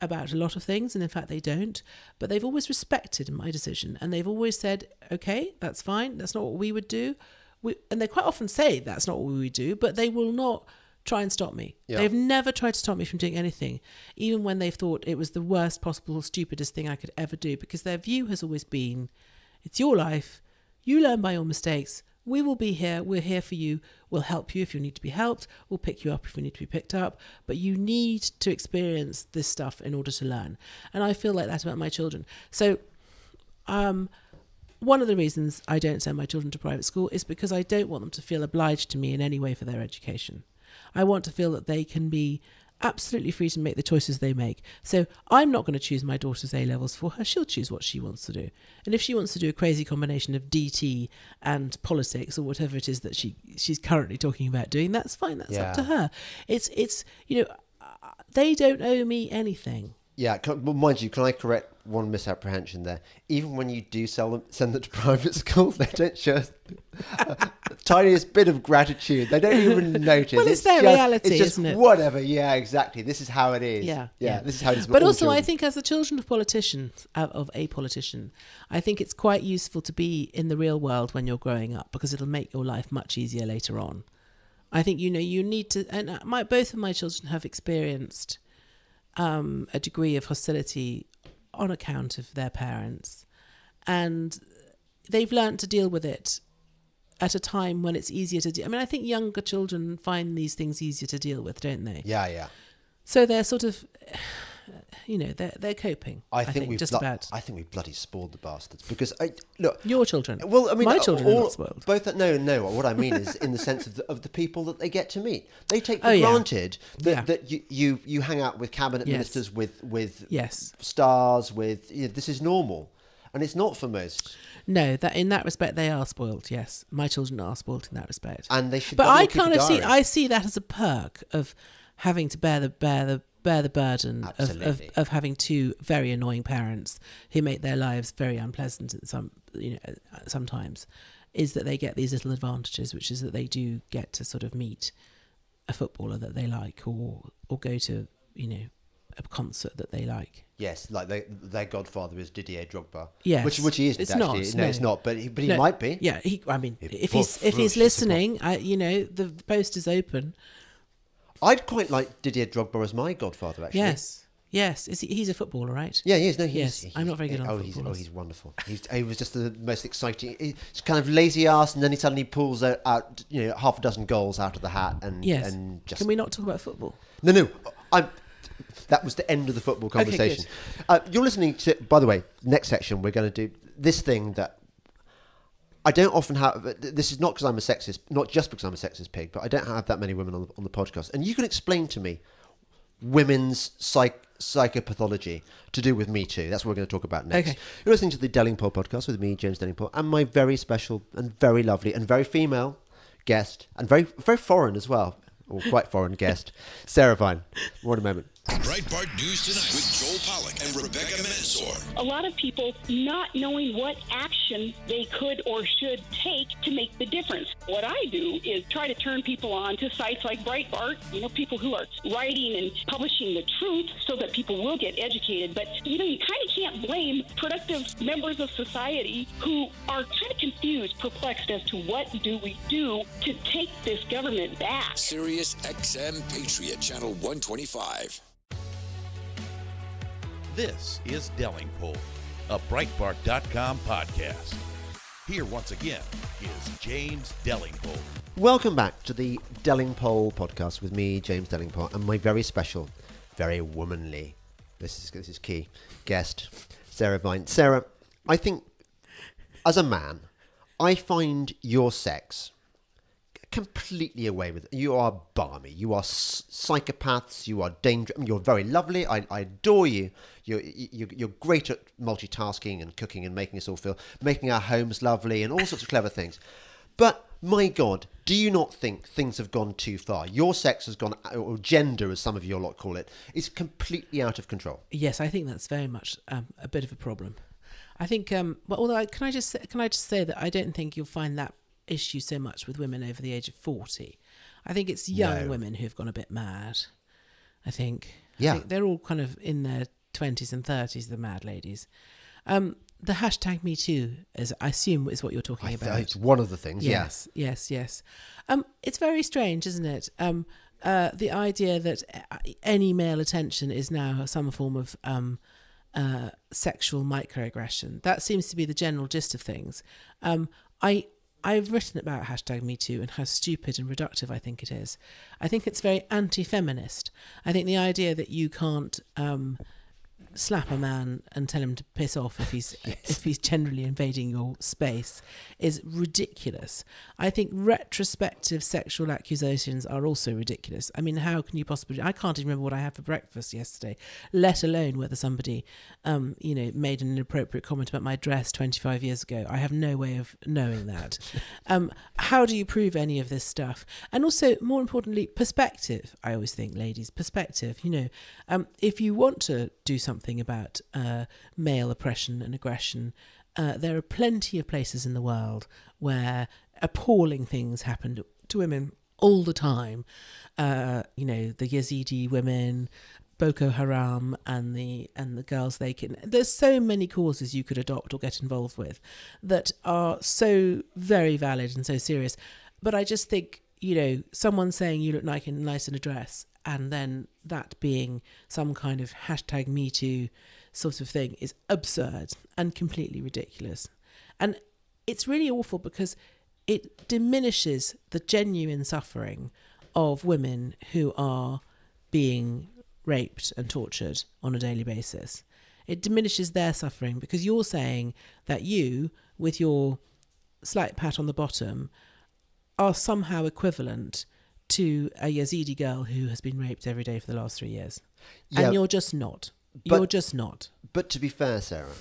about a lot of things, and in fact they don't, but they've always respected my decision, and they've always said, okay, that's fine, that's not what we would do. We, and they quite often say that's not what we would do, but they will not try and stop me. Yeah. They've never tried to stop me from doing anything, even when they've thought it was the worst possible, stupidest thing I could ever do, because their view has always been, it's your life, you learn by your mistakes, we will be here, we're here for you, we'll help you if you need to be helped, we'll pick you up if you need to be picked up, but you need to experience this stuff in order to learn. And I feel like that about my children. So, um... one of the reasons I don't send my children to private school is because I don't want them to feel obliged to me in any way for their education. I want to feel that they can be absolutely free to make the choices they make. So I'm not going to choose my daughter's A levels for her. She'll choose what she wants to do. And if she wants to do a crazy combination of D T and politics or whatever it is that she she's currently talking about doing, that's fine. That's yeah. up to her. It's, it's, you know, they don't owe me anything. Yeah, can, well, mind you, can I correct one misapprehension there? Even when you do sell them, send them to private school, they don't show the tiniest bit of gratitude. They don't even notice. Well, it's, it's their just, reality, it's just isn't it? Whatever. Yeah, exactly. This is how it is. Yeah, yeah. yeah. This is how it is. But also, children. I think as the children of politicians, of a politician, I think it's quite useful to be in the real world when you're growing up, because it'll make your life much easier later on. I think you know you need to, and my both of my children have experienced Um, a degree of hostility on account of their parents, and they've learned to deal with it at a time when it's easier to deal. I mean, I think younger children find these things easier to deal with, don't they? Yeah, yeah. So they're sort of, you know, they're they're coping. I, I think, think we've just about. I think we bloody spoiled the bastards, because I look your children. Well, I mean, my children all, are not spoiled. Both no, no. What I mean is in the sense of the, of the people that they get to meet. They take for oh, granted yeah. that yeah. that you, you you hang out with cabinet yes. ministers, with with yes. stars, with you know, this is normal, and it's not for most. No, that in that respect they are spoiled. Yes, my children are spoiled in that respect, and they should. But I kind of see I see that as a perk of having to bear the bear the. bear the burden of, of, of having two very annoying parents who make their lives very unpleasant at some, you know, sometimes, is that they get these little advantages, which is that they do get to sort of meet a footballer that they like, or or go to, you know, a concert that they like. Yes, like they, their godfather is Didier Drogba. Yes, which which he isn't. It's actually. Not. No, no, it's not. But he, but he no, might be. Yeah, he, I mean, it if he's if he's listening, I, you know, the, the post is open. I'd quite like Didier Drogba as my godfather, actually. Yes, yes. Is he, he's a footballer, right? Yeah, he is. No, he yes. is. He, I'm not very good he, on oh, he's, oh, he's wonderful. He's, he was just the most exciting. He's kind of lazy ass, and then he suddenly pulls out, out you know, half a dozen goals out of the hat, and yes. and just. Can we not talk about football? No, no. I'm. That was the end of the football conversation. Okay, uh, you're listening to. By the way, next section we're going to do this thing that. I don't often have, this is not because I'm a sexist, not just because I'm a sexist pig, but I don't have that many women on the, on the podcast. And you can explain to me women's psych, psychopathology to do with Me Too. That's what we're going to talk about next. Okay. You're listening to the Delingpole podcast with me, James Delingpole, and my very special and very lovely and very female guest, and very, very foreign as well, or quite foreign guest, Sarah Vine. More in a moment. Breitbart News Tonight with Joel Pollack and Rebecca Mansour. A lot of people not knowing what action they could or should take to make the difference. What I do is try to turn people on to sites like Breitbart, you know, people who are writing and publishing the truth so that people will get educated. But, you know, you kind of can't blame productive members of society who are kind of confused, perplexed as to what do we do to take this government back. Sirius X M Patriot, Channel one twenty-five. This is Delingpole, a Breitbart dot com podcast. Here once again is James Delingpole. Welcome back to the Delingpole podcast with me, James Delingpole, and my very special very womanly. This is this is key. Guest, Sarah Vine. Sarah, I think, as a man, I find your sex completely away with it. You are balmy. You are psychopaths. You are dangerous. I mean, you're very lovely. I, I adore you. You're, you're you're great at multitasking and cooking and making us all feel, making our homes lovely and all sorts of clever things. But my God, do you not think things have gone too far? Your sex has gone, or gender, as some of your lot call it, is completely out of control. Yes, I think that's very much um, a bit of a problem. I think, um, but although I, can I just can I just say that I don't think you'll find that issue so much with women over the age of forty. I think it's young no. women who've gone a bit mad. I think, yeah, I think they're all kind of in their twenties and thirties. The mad ladies. Um, The hashtag Me Too, as I assume, is what you're talking I, about. It's one of the things. Yes, yeah. yes, yes. Um, it's very strange, isn't it? Um, uh, the idea that any male attention is now some form of um, uh, sexual microaggression. That seems to be the general gist of things. Um, I, I've written about hashtag Me Too and how stupid and reductive I think it is. I think it's very anti-feminist. I think the idea that you can't... Um, slap a man and tell him to piss off if he's yes. if he's generally invading your space is ridiculous. I think retrospective sexual accusations are also ridiculous. I mean, how can you possibly... I can't even remember what I had for breakfast yesterday, let alone whether somebody um you know made an inappropriate comment about my dress twenty-five years ago. I have no way of knowing that. Um how do you prove any of this stuff? And also, more importantly, perspective. I always think, ladies, perspective. You know, um if you want to do something Something about uh, male oppression and aggression, uh, there are plenty of places in the world where appalling things happen to women all the time. Uh, you know, the Yazidi women, Boko Haram, and the and the girls they can. There's so many causes you could adopt or get involved with that are so very valid and so serious. But I just think, you know, someone saying you look like in nice in a dress, and then that being some kind of hashtag Me Too sort of thing is absurd and completely ridiculous. And it's really awful because it diminishes the genuine suffering of women who are being raped and tortured on a daily basis. It diminishes their suffering because you're saying that you, with your slight pat on the bottom, are somehow equivalent to a Yazidi girl who has been raped every day for the last three years. Yeah, and you're just not. But, you're just not. But to be fair, Sarah,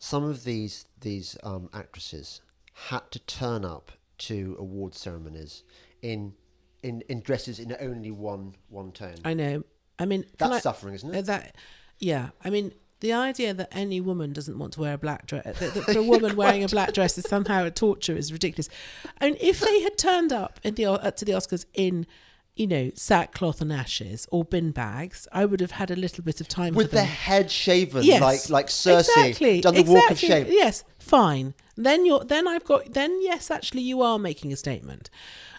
some of these these um, actresses had to turn up to award ceremonies in in, in dresses in only one one tone. I know. I mean... That's I, suffering, isn't it? That, yeah. I mean, the idea that any woman doesn't want to wear a black dress, that, that for a woman wearing a black dress is somehow a torture, is ridiculous. And if they had turned up in the, uh, to the Oscars in, you know, sackcloth and ashes or bin bags, I would have had a little bit of time with the head shaven, yes, like like Cersei, exactly, done the exactly, walk of shame. Yes, fine. Then you're then I've got then yes, actually you are making a statement.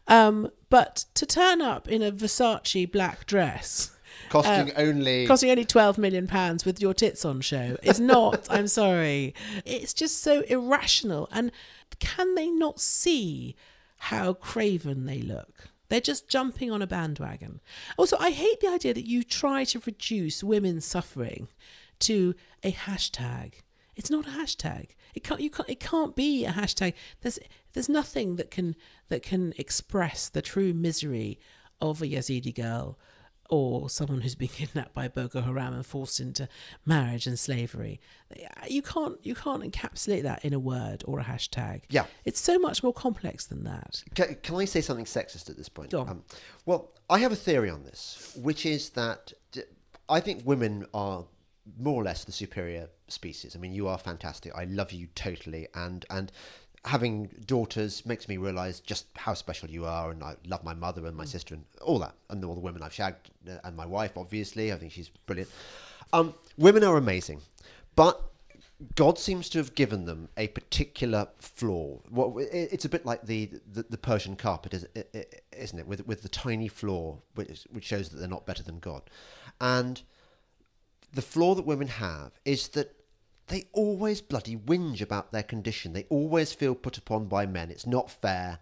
Um, but to turn up in a Versace black dress, Costing um, only costing only twelve million pounds with your tits on show is not. I'm sorry, it's just so irrational. And can they not see how craven they look? They're just jumping on a bandwagon. Also, I hate the idea that you try to reduce women's suffering to a hashtag. It's not a hashtag. It can't. You can't. It can't be a hashtag. There's there's nothing that can that can express the true misery of a Yazidi girl, or someone who's been kidnapped by Boko Haram and forced into marriage and slavery. You can't you can't encapsulate that in a word or a hashtag. Yeah. It's so much more complex than that. Can, can I say something sexist at this point? Go on. Um, well, I have a theory on this, which is that I think women are more or less the superior species. I mean, you are fantastic. I love you totally. And, and having daughters makes me realise just how special you are, and I love my mother and my mm. sister and all that, and all the women I've shagged, and my wife, obviously. I think she's brilliant. Um, women are amazing, but God seems to have given them a particular flaw. Well, it's a bit like the the, the Persian carpet, isn't it? With with the tiny flaw, which which shows that they're not better than God. And the flaw that women have is that they always bloody whinge about their condition. They always feel put upon by men. It's not fair.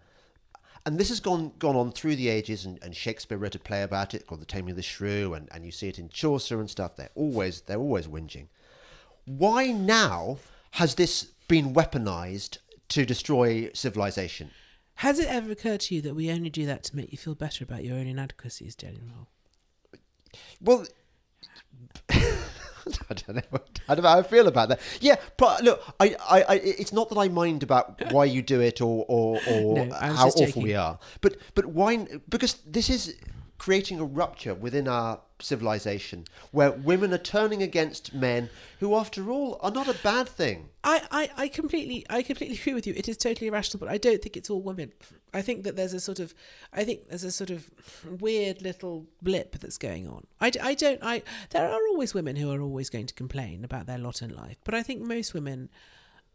And this has gone gone on through the ages, and, and Shakespeare wrote a play about it called The Taming of the Shrew, and, and you see it in Chaucer and stuff. They're always they're always whinging. Why now has this been weaponized to destroy civilization? Has it ever occurred to you that we only do that to make you feel better about your own inadequacies, Delingpole? Well, I don't know. I don't know how I feel about that. Yeah, but look, I, I, I it's not that I mind about why you do it or or, or no, how awful joking. we are. But but why? Because this is creating a rupture within our civilization where women are turning against men who, after all, are not a bad thing. I, I, I completely I completely agree with you. It is totally irrational, but I don't think it's all women. I think that there's a sort of I think there's a sort of weird little blip that's going on. I, I don't I there are always women who are always going to complain about their lot in life, but I think most women,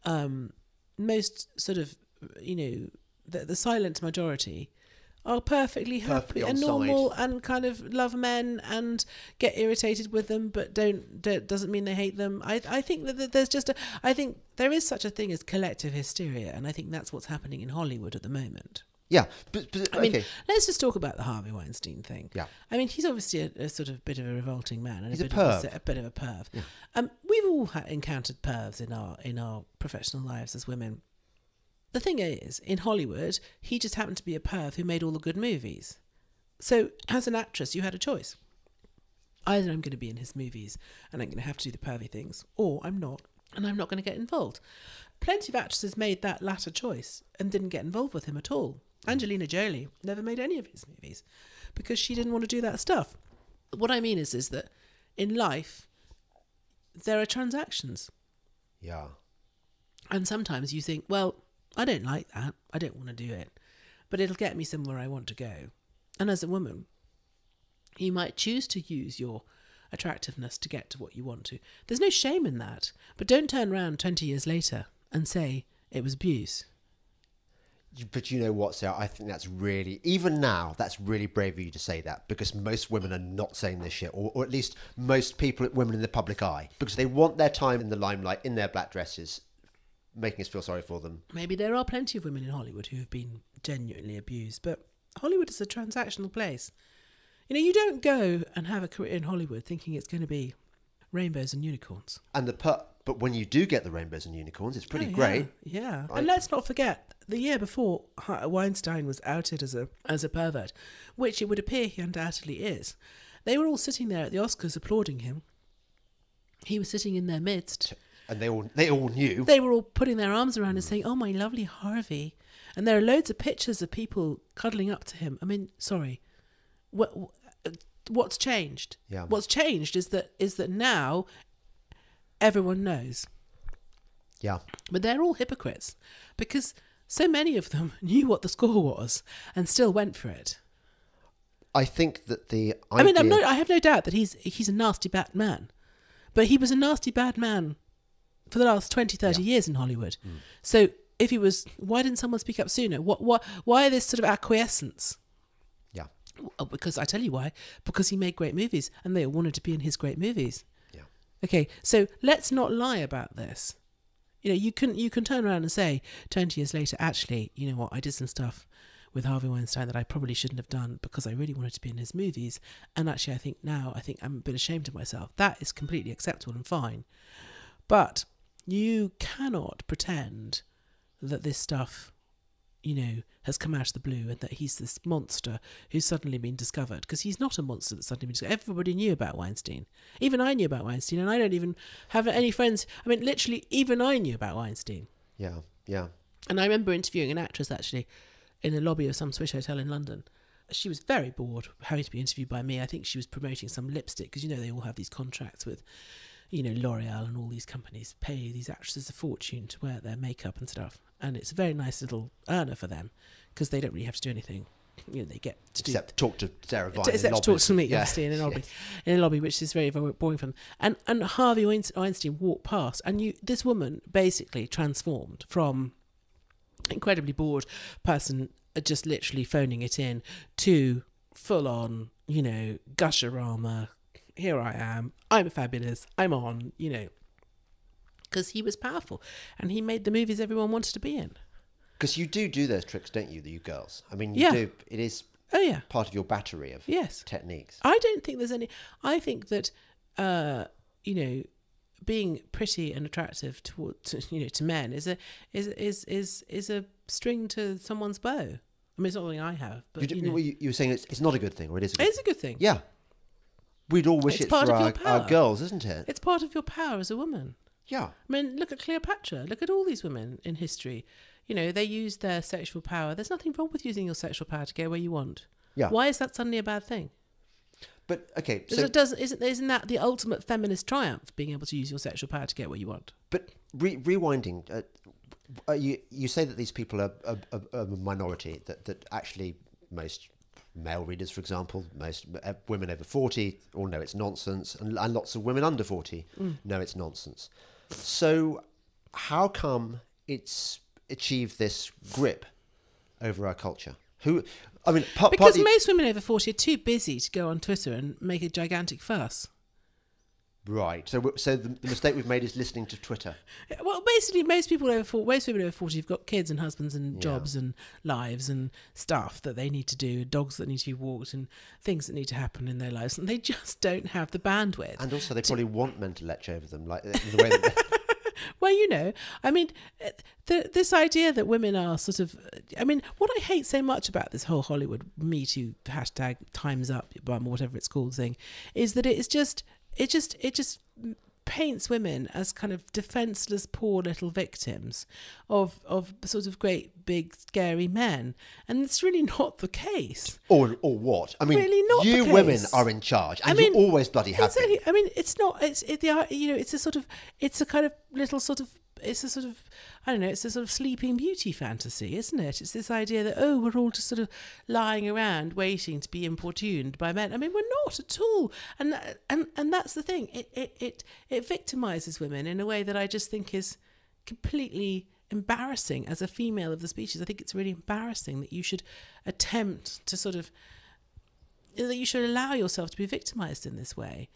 um, most sort of you know the, the silent majority, are perfectly happy perfectly and normal side. and kind of love men and get irritated with them, but don't, don't doesn't mean they hate them. I I think that there's just a I think there is such a thing as collective hysteria, and I think that's what's happening in Hollywood at the moment. Yeah, but, but, I okay. mean, let's just talk about the Harvey Weinstein thing. Yeah, I mean, he's obviously a, a sort of bit of a revolting man. And he's a, a bit perv. Of a, a bit of a perv. Yeah. Um, we've all ha encountered pervs in our in our professional lives as women. The thing is, in Hollywood, he just happened to be a perv who made all the good movies. So as an actress, you had a choice. Either I'm going to be in his movies and I'm going to have to do the pervy things, or I'm not, and I'm not going to get involved. Plenty of actresses made that latter choice and didn't get involved with him at all. Angelina Jolie never made any of his movies because she didn't want to do that stuff. What I mean is, is that in life, there are transactions. Yeah. And sometimes you think, well, I don't like that. I don't want to do it. But it'll get me somewhere I want to go. And as a woman, you might choose to use your attractiveness to get to what you want to. There's no shame in that. But don't turn around twenty years later and say it was abuse. But you know what, Sarah? I think that's really, even now, that's really brave of you to say that, because most women are not saying this shit, or, or at least most people, women in the public eye, because they want their time in the limelight, in their black dresses, making us feel sorry for them. Maybe there are plenty of women in Hollywood who have been genuinely abused, but Hollywood is a transactional place. You know, you don't go and have a career in Hollywood thinking it's going to be rainbows and unicorns. And the per But when you do get the rainbows and unicorns, it's pretty oh, yeah. great. Yeah. I and let's not forget, the year before, Weinstein was outed as a, as a pervert, which it would appear he undoubtedly is. They were all sitting there at the Oscars applauding him. He was sitting in their midst. And they all, they all knew. They were all putting their arms around mm. and saying, oh, my lovely Harvey. And there are loads of pictures of people cuddling up to him. I mean, sorry. What, what's changed? Yeah. What's changed is that is that now everyone knows. Yeah. But they're all hypocrites because so many of them knew what the score was and still went for it. I think that the idea... I mean, I'm no, I have no doubt that he's, he's a nasty bad man. But he was a nasty bad man for the last twenty, thirty yeah. years in Hollywood. Mm. So if he was, why didn't someone speak up sooner? What, what, why this sort of acquiescence? Yeah. Because I tell you why, because he made great movies and they all wanted to be in his great movies. Yeah. Okay. So let's not lie about this. You know, you can, you can turn around and say twenty years later, actually, you know what? I did some stuff with Harvey Weinstein that I probably shouldn't have done because I really wanted to be in his movies. And actually I think now I think I'm a bit ashamed of myself. That is completely acceptable and fine. But you cannot pretend that this stuff, you know, has come out of the blue and that he's this monster who's suddenly been discovered, because he's not a monster that's suddenly been discovered. Everybody knew about Weinstein. Even I knew about Weinstein, and I don't even have any friends. I mean, literally, even I knew about Weinstein. Yeah, yeah. And I remember interviewing an actress, actually, in the lobby of some Swiss hotel in London. She was very bored having to be interviewed by me. I think she was promoting some lipstick, because, you know, they all have these contracts with... you know, L'Oreal and all these companies pay these actresses a fortune to wear their makeup and stuff. And it's a very nice little earner for them because they don't really have to do anything. You know, they get to except do... Except talk to Sarah Vine. Except talk to me, yeah. obviously, in a lobby. Yes. In a lobby, which is very, very boring for them. And, and Harvey Weinstein walked past, and you, this woman basically transformed from incredibly bored person just literally phoning it in to full-on, you know, gusherama, here I am, I'm fabulous, I'm on, you know. Because he was powerful and he made the movies everyone wanted to be in. Because you do do those tricks, don't you, you girls? I mean, you yeah. do. It is oh, yeah. part of your battery of yes. techniques. I don't think there's any... I think that, uh, you know, being pretty and attractive toward, to, you know, to men is a is is is is a string to someone's bow. I mean, it's not something I have. But you, do, you, know. you, you were saying it's, it's not a good thing, or it is a good thing. It's a good thing. Yeah. We'd all wish it's it part for of our, your our girls, isn't it? It's part of your power as a woman. Yeah. I mean, look at Cleopatra. Look at all these women in history. You know, they used their sexual power. There's nothing wrong with using your sexual power to go where you want. Yeah. Why is that suddenly a bad thing? But, okay. So it doesn't, isn't, isn't that the ultimate feminist triumph, being able to use your sexual power to get where you want? But re rewinding, uh, uh, you, you say that these people are a, a, a minority, that, that actually most male readers, for example, most uh, women over forty all know it's nonsense, and, and lots of women under forty mm. know it's nonsense. So how come it's achieved this grip over our culture? Who, I mean, because partly, most women over forty are too busy to go on Twitter and make a gigantic fuss. Right. So, so the, the mistake we've made is listening to Twitter. Well, basically, most people over forty, most women over forty have got kids and husbands and jobs yeah. and lives and stuff that they need to do, dogs that need to be walked, and things that need to happen in their lives, and they just don't have the bandwidth. And also, they to... probably want men to lecture over them, like the way that. Well, you know, I mean, the, this idea that women are sort of, I mean, what I hate so much about this whole Hollywood Me Too hashtag Time's Up, whatever it's called thing, is that it is just, it just, it just paints women as kind of defenseless, poor little victims of, of sort of great, big, scary men. And it's really not the case. Or, or what? I mean, really not you women are in charge, and I mean, you always bloody have exactly. I mean, it's not, it's, it, the, you know, it's a sort of, it's a kind of little sort of, it's a sort of, I don't know, it's a sort of Sleeping Beauty fantasy, isn't it? It's this idea that, oh, we're all just sort of lying around waiting to be importuned by men. I mean, we're not at all. And and, and that's the thing. It, it, it, it victimizes women in a way that I just think is completely embarrassing as a female of the species. I think it's really embarrassing that you should attempt to sort of, that you should allow yourself to be victimized in this way.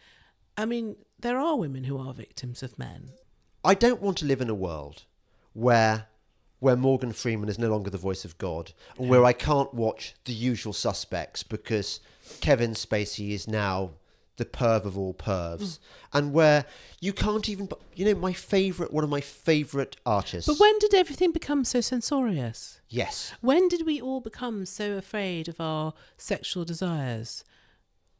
I mean, there are women who are victims of men. I don't want to live in a world where where Morgan Freeman is no longer the voice of God, and where I can't watch The Usual Suspects because Kevin Spacey is now the perv of all pervs, mm. and where you can't even, you know, my favourite, one of my favourite artists. But when did everything become so censorious? Yes. When did we all become so afraid of our sexual desires?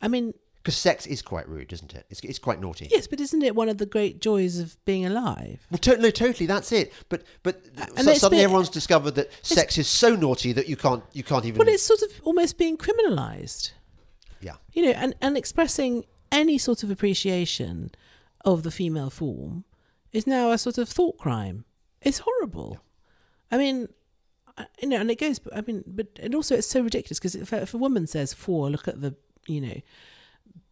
I mean... Because sex is quite rude, isn't it? It's, it's quite naughty. Yes, but isn't it one of the great joys of being alive? Well, to no, totally. That's it. But but uh, so, suddenly been, everyone's discovered that sex is so naughty that you can't you can't even. Well, it's sort of almost being criminalised. Yeah. You know, and and expressing any sort of appreciation of the female form is now a sort of thought crime. It's horrible. Yeah. I mean. You know, and it goes. I mean, but and also it's so ridiculous because if, if a woman says four, look at the, you know,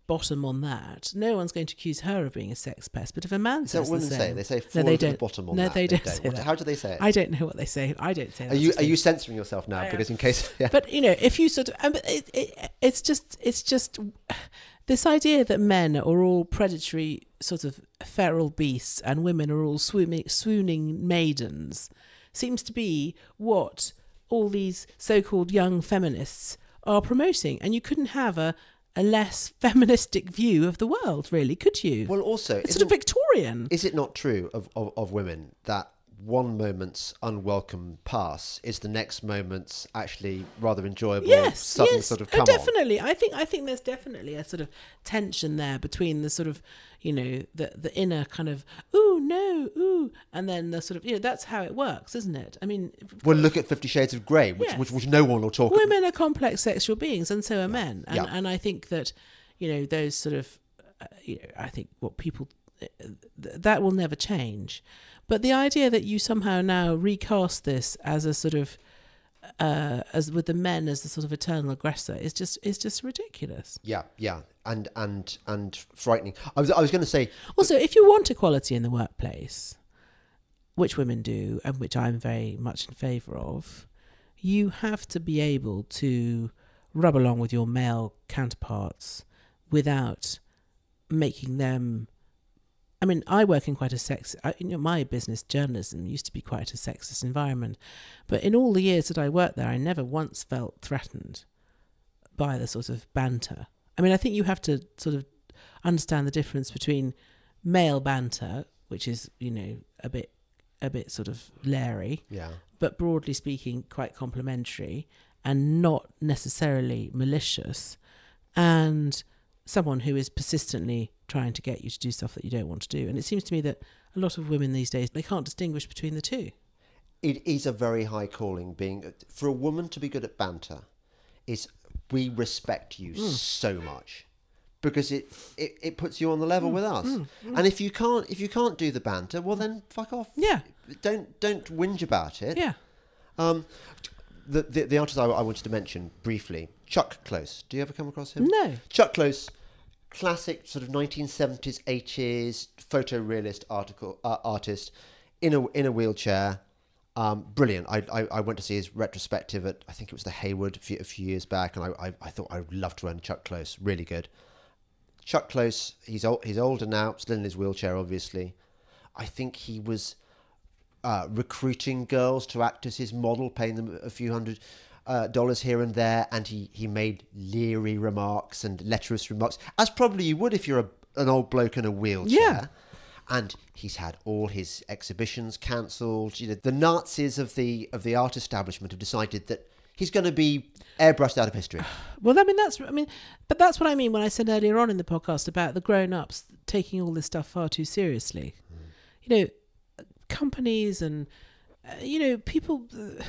bottom on that, no one's going to accuse her of being a sex pest. But if a man says the same, they say four, no, they don't, the bottom on no, that. No, they, they don't, don't say that. How do they say it? I don't know what they say. I don't say that. Are you, are you censoring yourself now? I because am. In case... Yeah. But, you know, if you sort of... Um, it, it, it's just... It's just... This idea that men are all predatory sort of feral beasts and women are all swooning, swooning maidens seems to be what all these so-called young feminists are promoting. And you couldn't have a... a less feministic view of the world, really, could you? Well, also... It's sort of Victorian. Is it not true of, of, of women that one moment's unwelcome pass is the next moment's actually rather enjoyable yes, sudden yes. sort of come oh, definitely. On? I think, I think there's definitely a sort of tension there between the sort of, you know, the, the inner kind of, ooh, no, ooh, and then the sort of, you know, that's how it works, isn't it? I mean... Well, look at Fifty Shades of Grey, which, yes. which, which no one will talk about. Women are complex sexual beings, and so are yeah. men. And, yeah. and I think that, you know, those sort of, uh, you know, I think what people... that will never change. But the idea that you somehow now recast this as a sort of uh as with the men as the sort of eternal aggressor is just is just ridiculous. Yeah, yeah. And and and frightening. I was I was going to say also, if you want equality in the workplace, which women do and which I'm very much in favor of, you have to be able to rub along with your male counterparts without making them I mean, I work in quite a sex, I, you know, my business, journalism, used to be quite a sexist environment. But in all the years that I worked there, I never once felt threatened by the sort of banter. I mean, I think you have to sort of understand the difference between male banter, which is, you know, a bit, a bit sort of leery, yeah, but broadly speaking, quite complimentary and not necessarily malicious, and someone who is persistently trying to get you to do stuff that you don't want to do. And it seems to me that a lot of women these days, they can't distinguish between the two. It is a very high calling, being, for a woman to be good at banter is, we respect you mm. so much, because it, it it puts you on the level mm. with us. Mm. Mm. And if you can't if you can't do the banter, well then fuck off. Yeah. Don't don't whinge about it. Yeah. Um, the the, the artist I, I wanted to mention briefly, Chuck Close. Do you ever come across him? No. Chuck Close, classic sort of nineteen seventies, eighties photorealist article uh, artist in a in a wheelchair. Um, brilliant. I, I I went to see his retrospective at, I think it was the Hayward a few, a few years back, and I, I, I thought I would love to run Chuck Close. Really good. Chuck Close, he's old, he's older now, still in his wheelchair, obviously. I think he was uh, recruiting girls to act as his model, paying them a few hundred uh, dollars here and there, and he, he made leery remarks and lecherous remarks, as probably you would if you're a, an old bloke in a wheelchair. Yeah. And he's had all his exhibitions cancelled. You know, the Nazis of the of the art establishment have decided that he's going to be airbrushed out of history. Well, I mean, that's I mean, but that's what I mean when I said earlier on in the podcast about the grown-ups taking all this stuff far too seriously. Mm. You know, companies and uh, you know, people. Uh,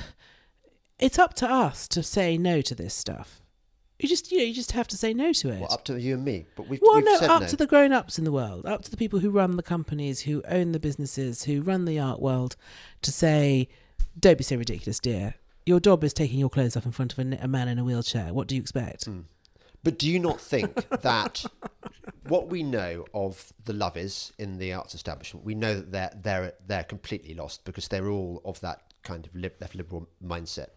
it's up to us to say no to this stuff. You just, you know, you just have to say no to it. Well, up to you and me, but we've, well, we've no, said up no. to the grown-ups in the world, up to the people who run the companies, who own the businesses, who run the art world, to say, don't be so ridiculous, dear. Your job is taking your clothes off in front of a, a man in a wheelchair. What do you expect? Mm. But do you not think that what we know of the lovers in the arts establishment, we know that they're they're they're completely lost, because they're all of that kind of left lib, liberal mindset.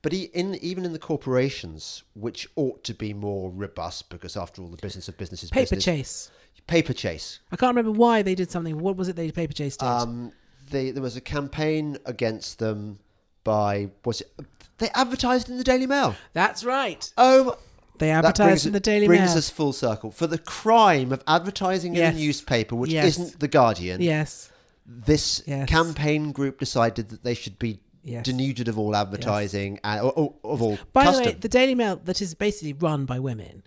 But he, in, even in the corporations, which ought to be more robust, because after all, the business of business is paper business. chase. Paper chase. I can't remember why they did something. What was it they paper chased? Um, they, there was a campaign against them by, was it? They advertised in the Daily Mail. That's right. Oh, they advertised in the Daily Mail. Brings us full circle for the crime of advertising yes. in a newspaper, which yes. isn't the Guardian. Yes. This yes. campaign group decided that they should be. Yes. Denuded of all advertising yes. and or, or, of all by custom. The way, the Daily Mail, that is basically run by women,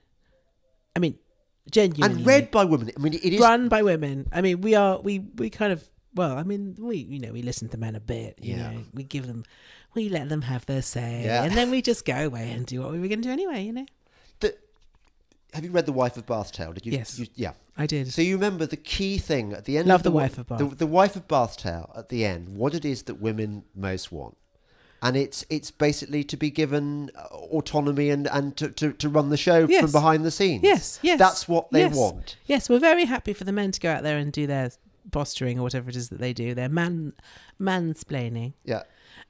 I mean, genuinely, and read by women. I mean, it is run by women. I mean, we are we we kind of well I mean we you know we listen to men a bit, you yeah. know, we give them, we let them have their say, yeah. and then we just go away and do what we were going to do anyway, you know. The, have you read The Wife of Bath tale? Did you? Yes, you, yeah, I did. So you remember the key thing at the end. Love of the, the Wife of Bath. The, the Wife of Bath tale at the end, what it is that women most want. And it's it's basically to be given autonomy and, and to, to, to run the show yes. from behind the scenes. Yes, yes. That's what they yes. want. Yes, we're very happy for the men to go out there and do their posturing or whatever it is that they do, their man mansplaining. Yeah.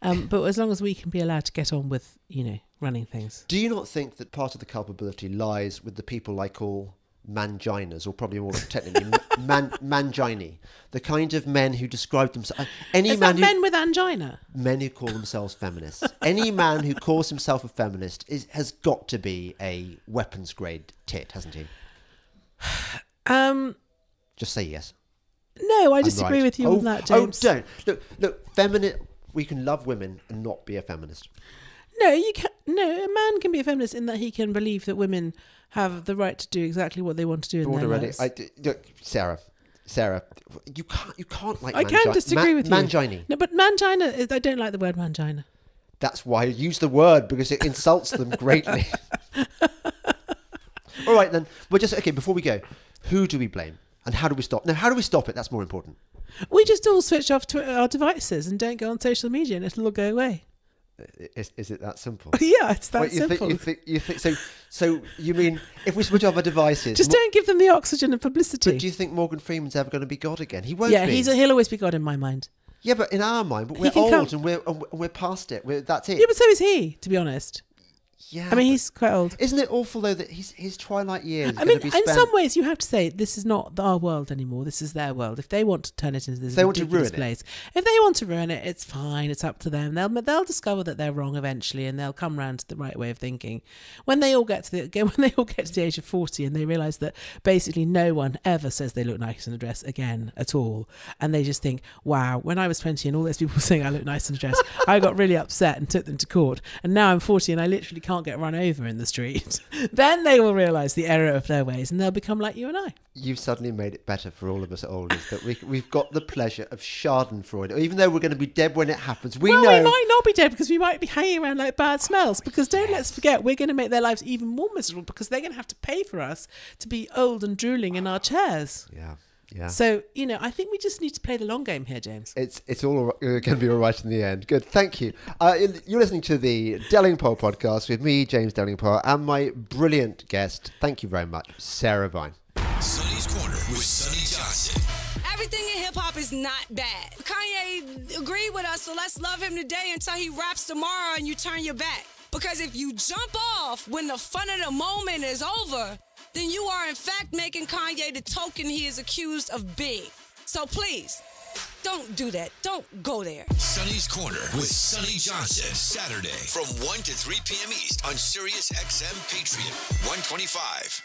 Um, but as long as we can be allowed to get on with, you know, running things. Do you not think that part of the culpability lies with the people I call manginas, or probably more technically man, mangini, the kind of men who describe themselves, any Is man that who, men with angina, men who call themselves feminists. Any man who calls himself a feminist is, has got to be a weapons grade tit, hasn't he? Um, just say yes. No, I I'm disagree right. with you oh, on that, James. Oh, don't look, look, feminist. We can love women and not be a feminist. No, you can. No, a man can be a feminist in that he can believe that women have the right to do exactly what they want to do in Broad their already. lives. Look, Sarah, Sarah, you can't, you can't like. I can disagree man, with you. Mangina. No, but mangina. Is, I don't like the word mangina. That's why I use the word, because it insults them greatly. All right, then. We're just okay. Before we go, who do we blame, and how do we stop? No, how do we stop it? That's more important. We just all switch off to our devices and don't go on social media, and it'll all go away. Is, is it that simple? Yeah, it's that Wait, you simple. Think, you think, you think, so, so you mean if we switch off our devices... Just don't give them the oxygen of publicity. But do you think Morgan Freeman's ever going to be God again? He won't yeah, be. Yeah, he'll always be God in my mind. Yeah, but in our mind, but we're old come. and we're and we're past it. We're, that's it. Yeah, but so is he, to be honest. Yeah, I mean, he's quite old. Isn't it awful though that his his twilight years? I mean, be spent... in some ways, you have to say this is not our world anymore. This is their world. If they want to turn it into this, they want to ruin place, it. If they want to ruin it, it's fine. It's up to them. They'll they'll discover that they're wrong eventually, and they'll come round to the right way of thinking. When they all get to the when they all get to the age of forty, and they realise that basically no one ever says they look nice in a dress again at all, and they just think, wow, when I was twenty and all those people were saying I look nice in a dress, I got really upset and took them to court, and now I'm forty and I literally can't get run over in the street. Then they will realise the error of their ways and they'll become like you and I. You've suddenly made it better for all of us oldies that we, we've got the pleasure of schadenfreude. Even though we're going to be dead when it happens, we well, know... we might not be dead because we might be hanging around like bad smells, because don't yes. let's forget we're going to make their lives even more miserable because they're going to have to pay for us to be old and drooling in our chairs. Yeah. Yeah. So, you know, I think we just need to play the long game here, James. It's it's all going to be all right in the end. Good. Thank you. Uh, you're listening to the Delingpole podcast with me, James Delingpole, and my brilliant guest. Thank you very much, Sarah Vine. Sunny's Corner with Sunny Johnson. Everything in hip-hop is not bad. Kanye agreed with us, so let's love him today until he raps tomorrow and you turn your back. Because if you jump off when the fun of the moment is over, then you are in fact making Kanye the token he is accused of being. So please, don't do that. Don't go there. Sunny's Corner with Sunny Johnson, Saturday from one to three p m East on Sirius X M Patriot one twenty-five.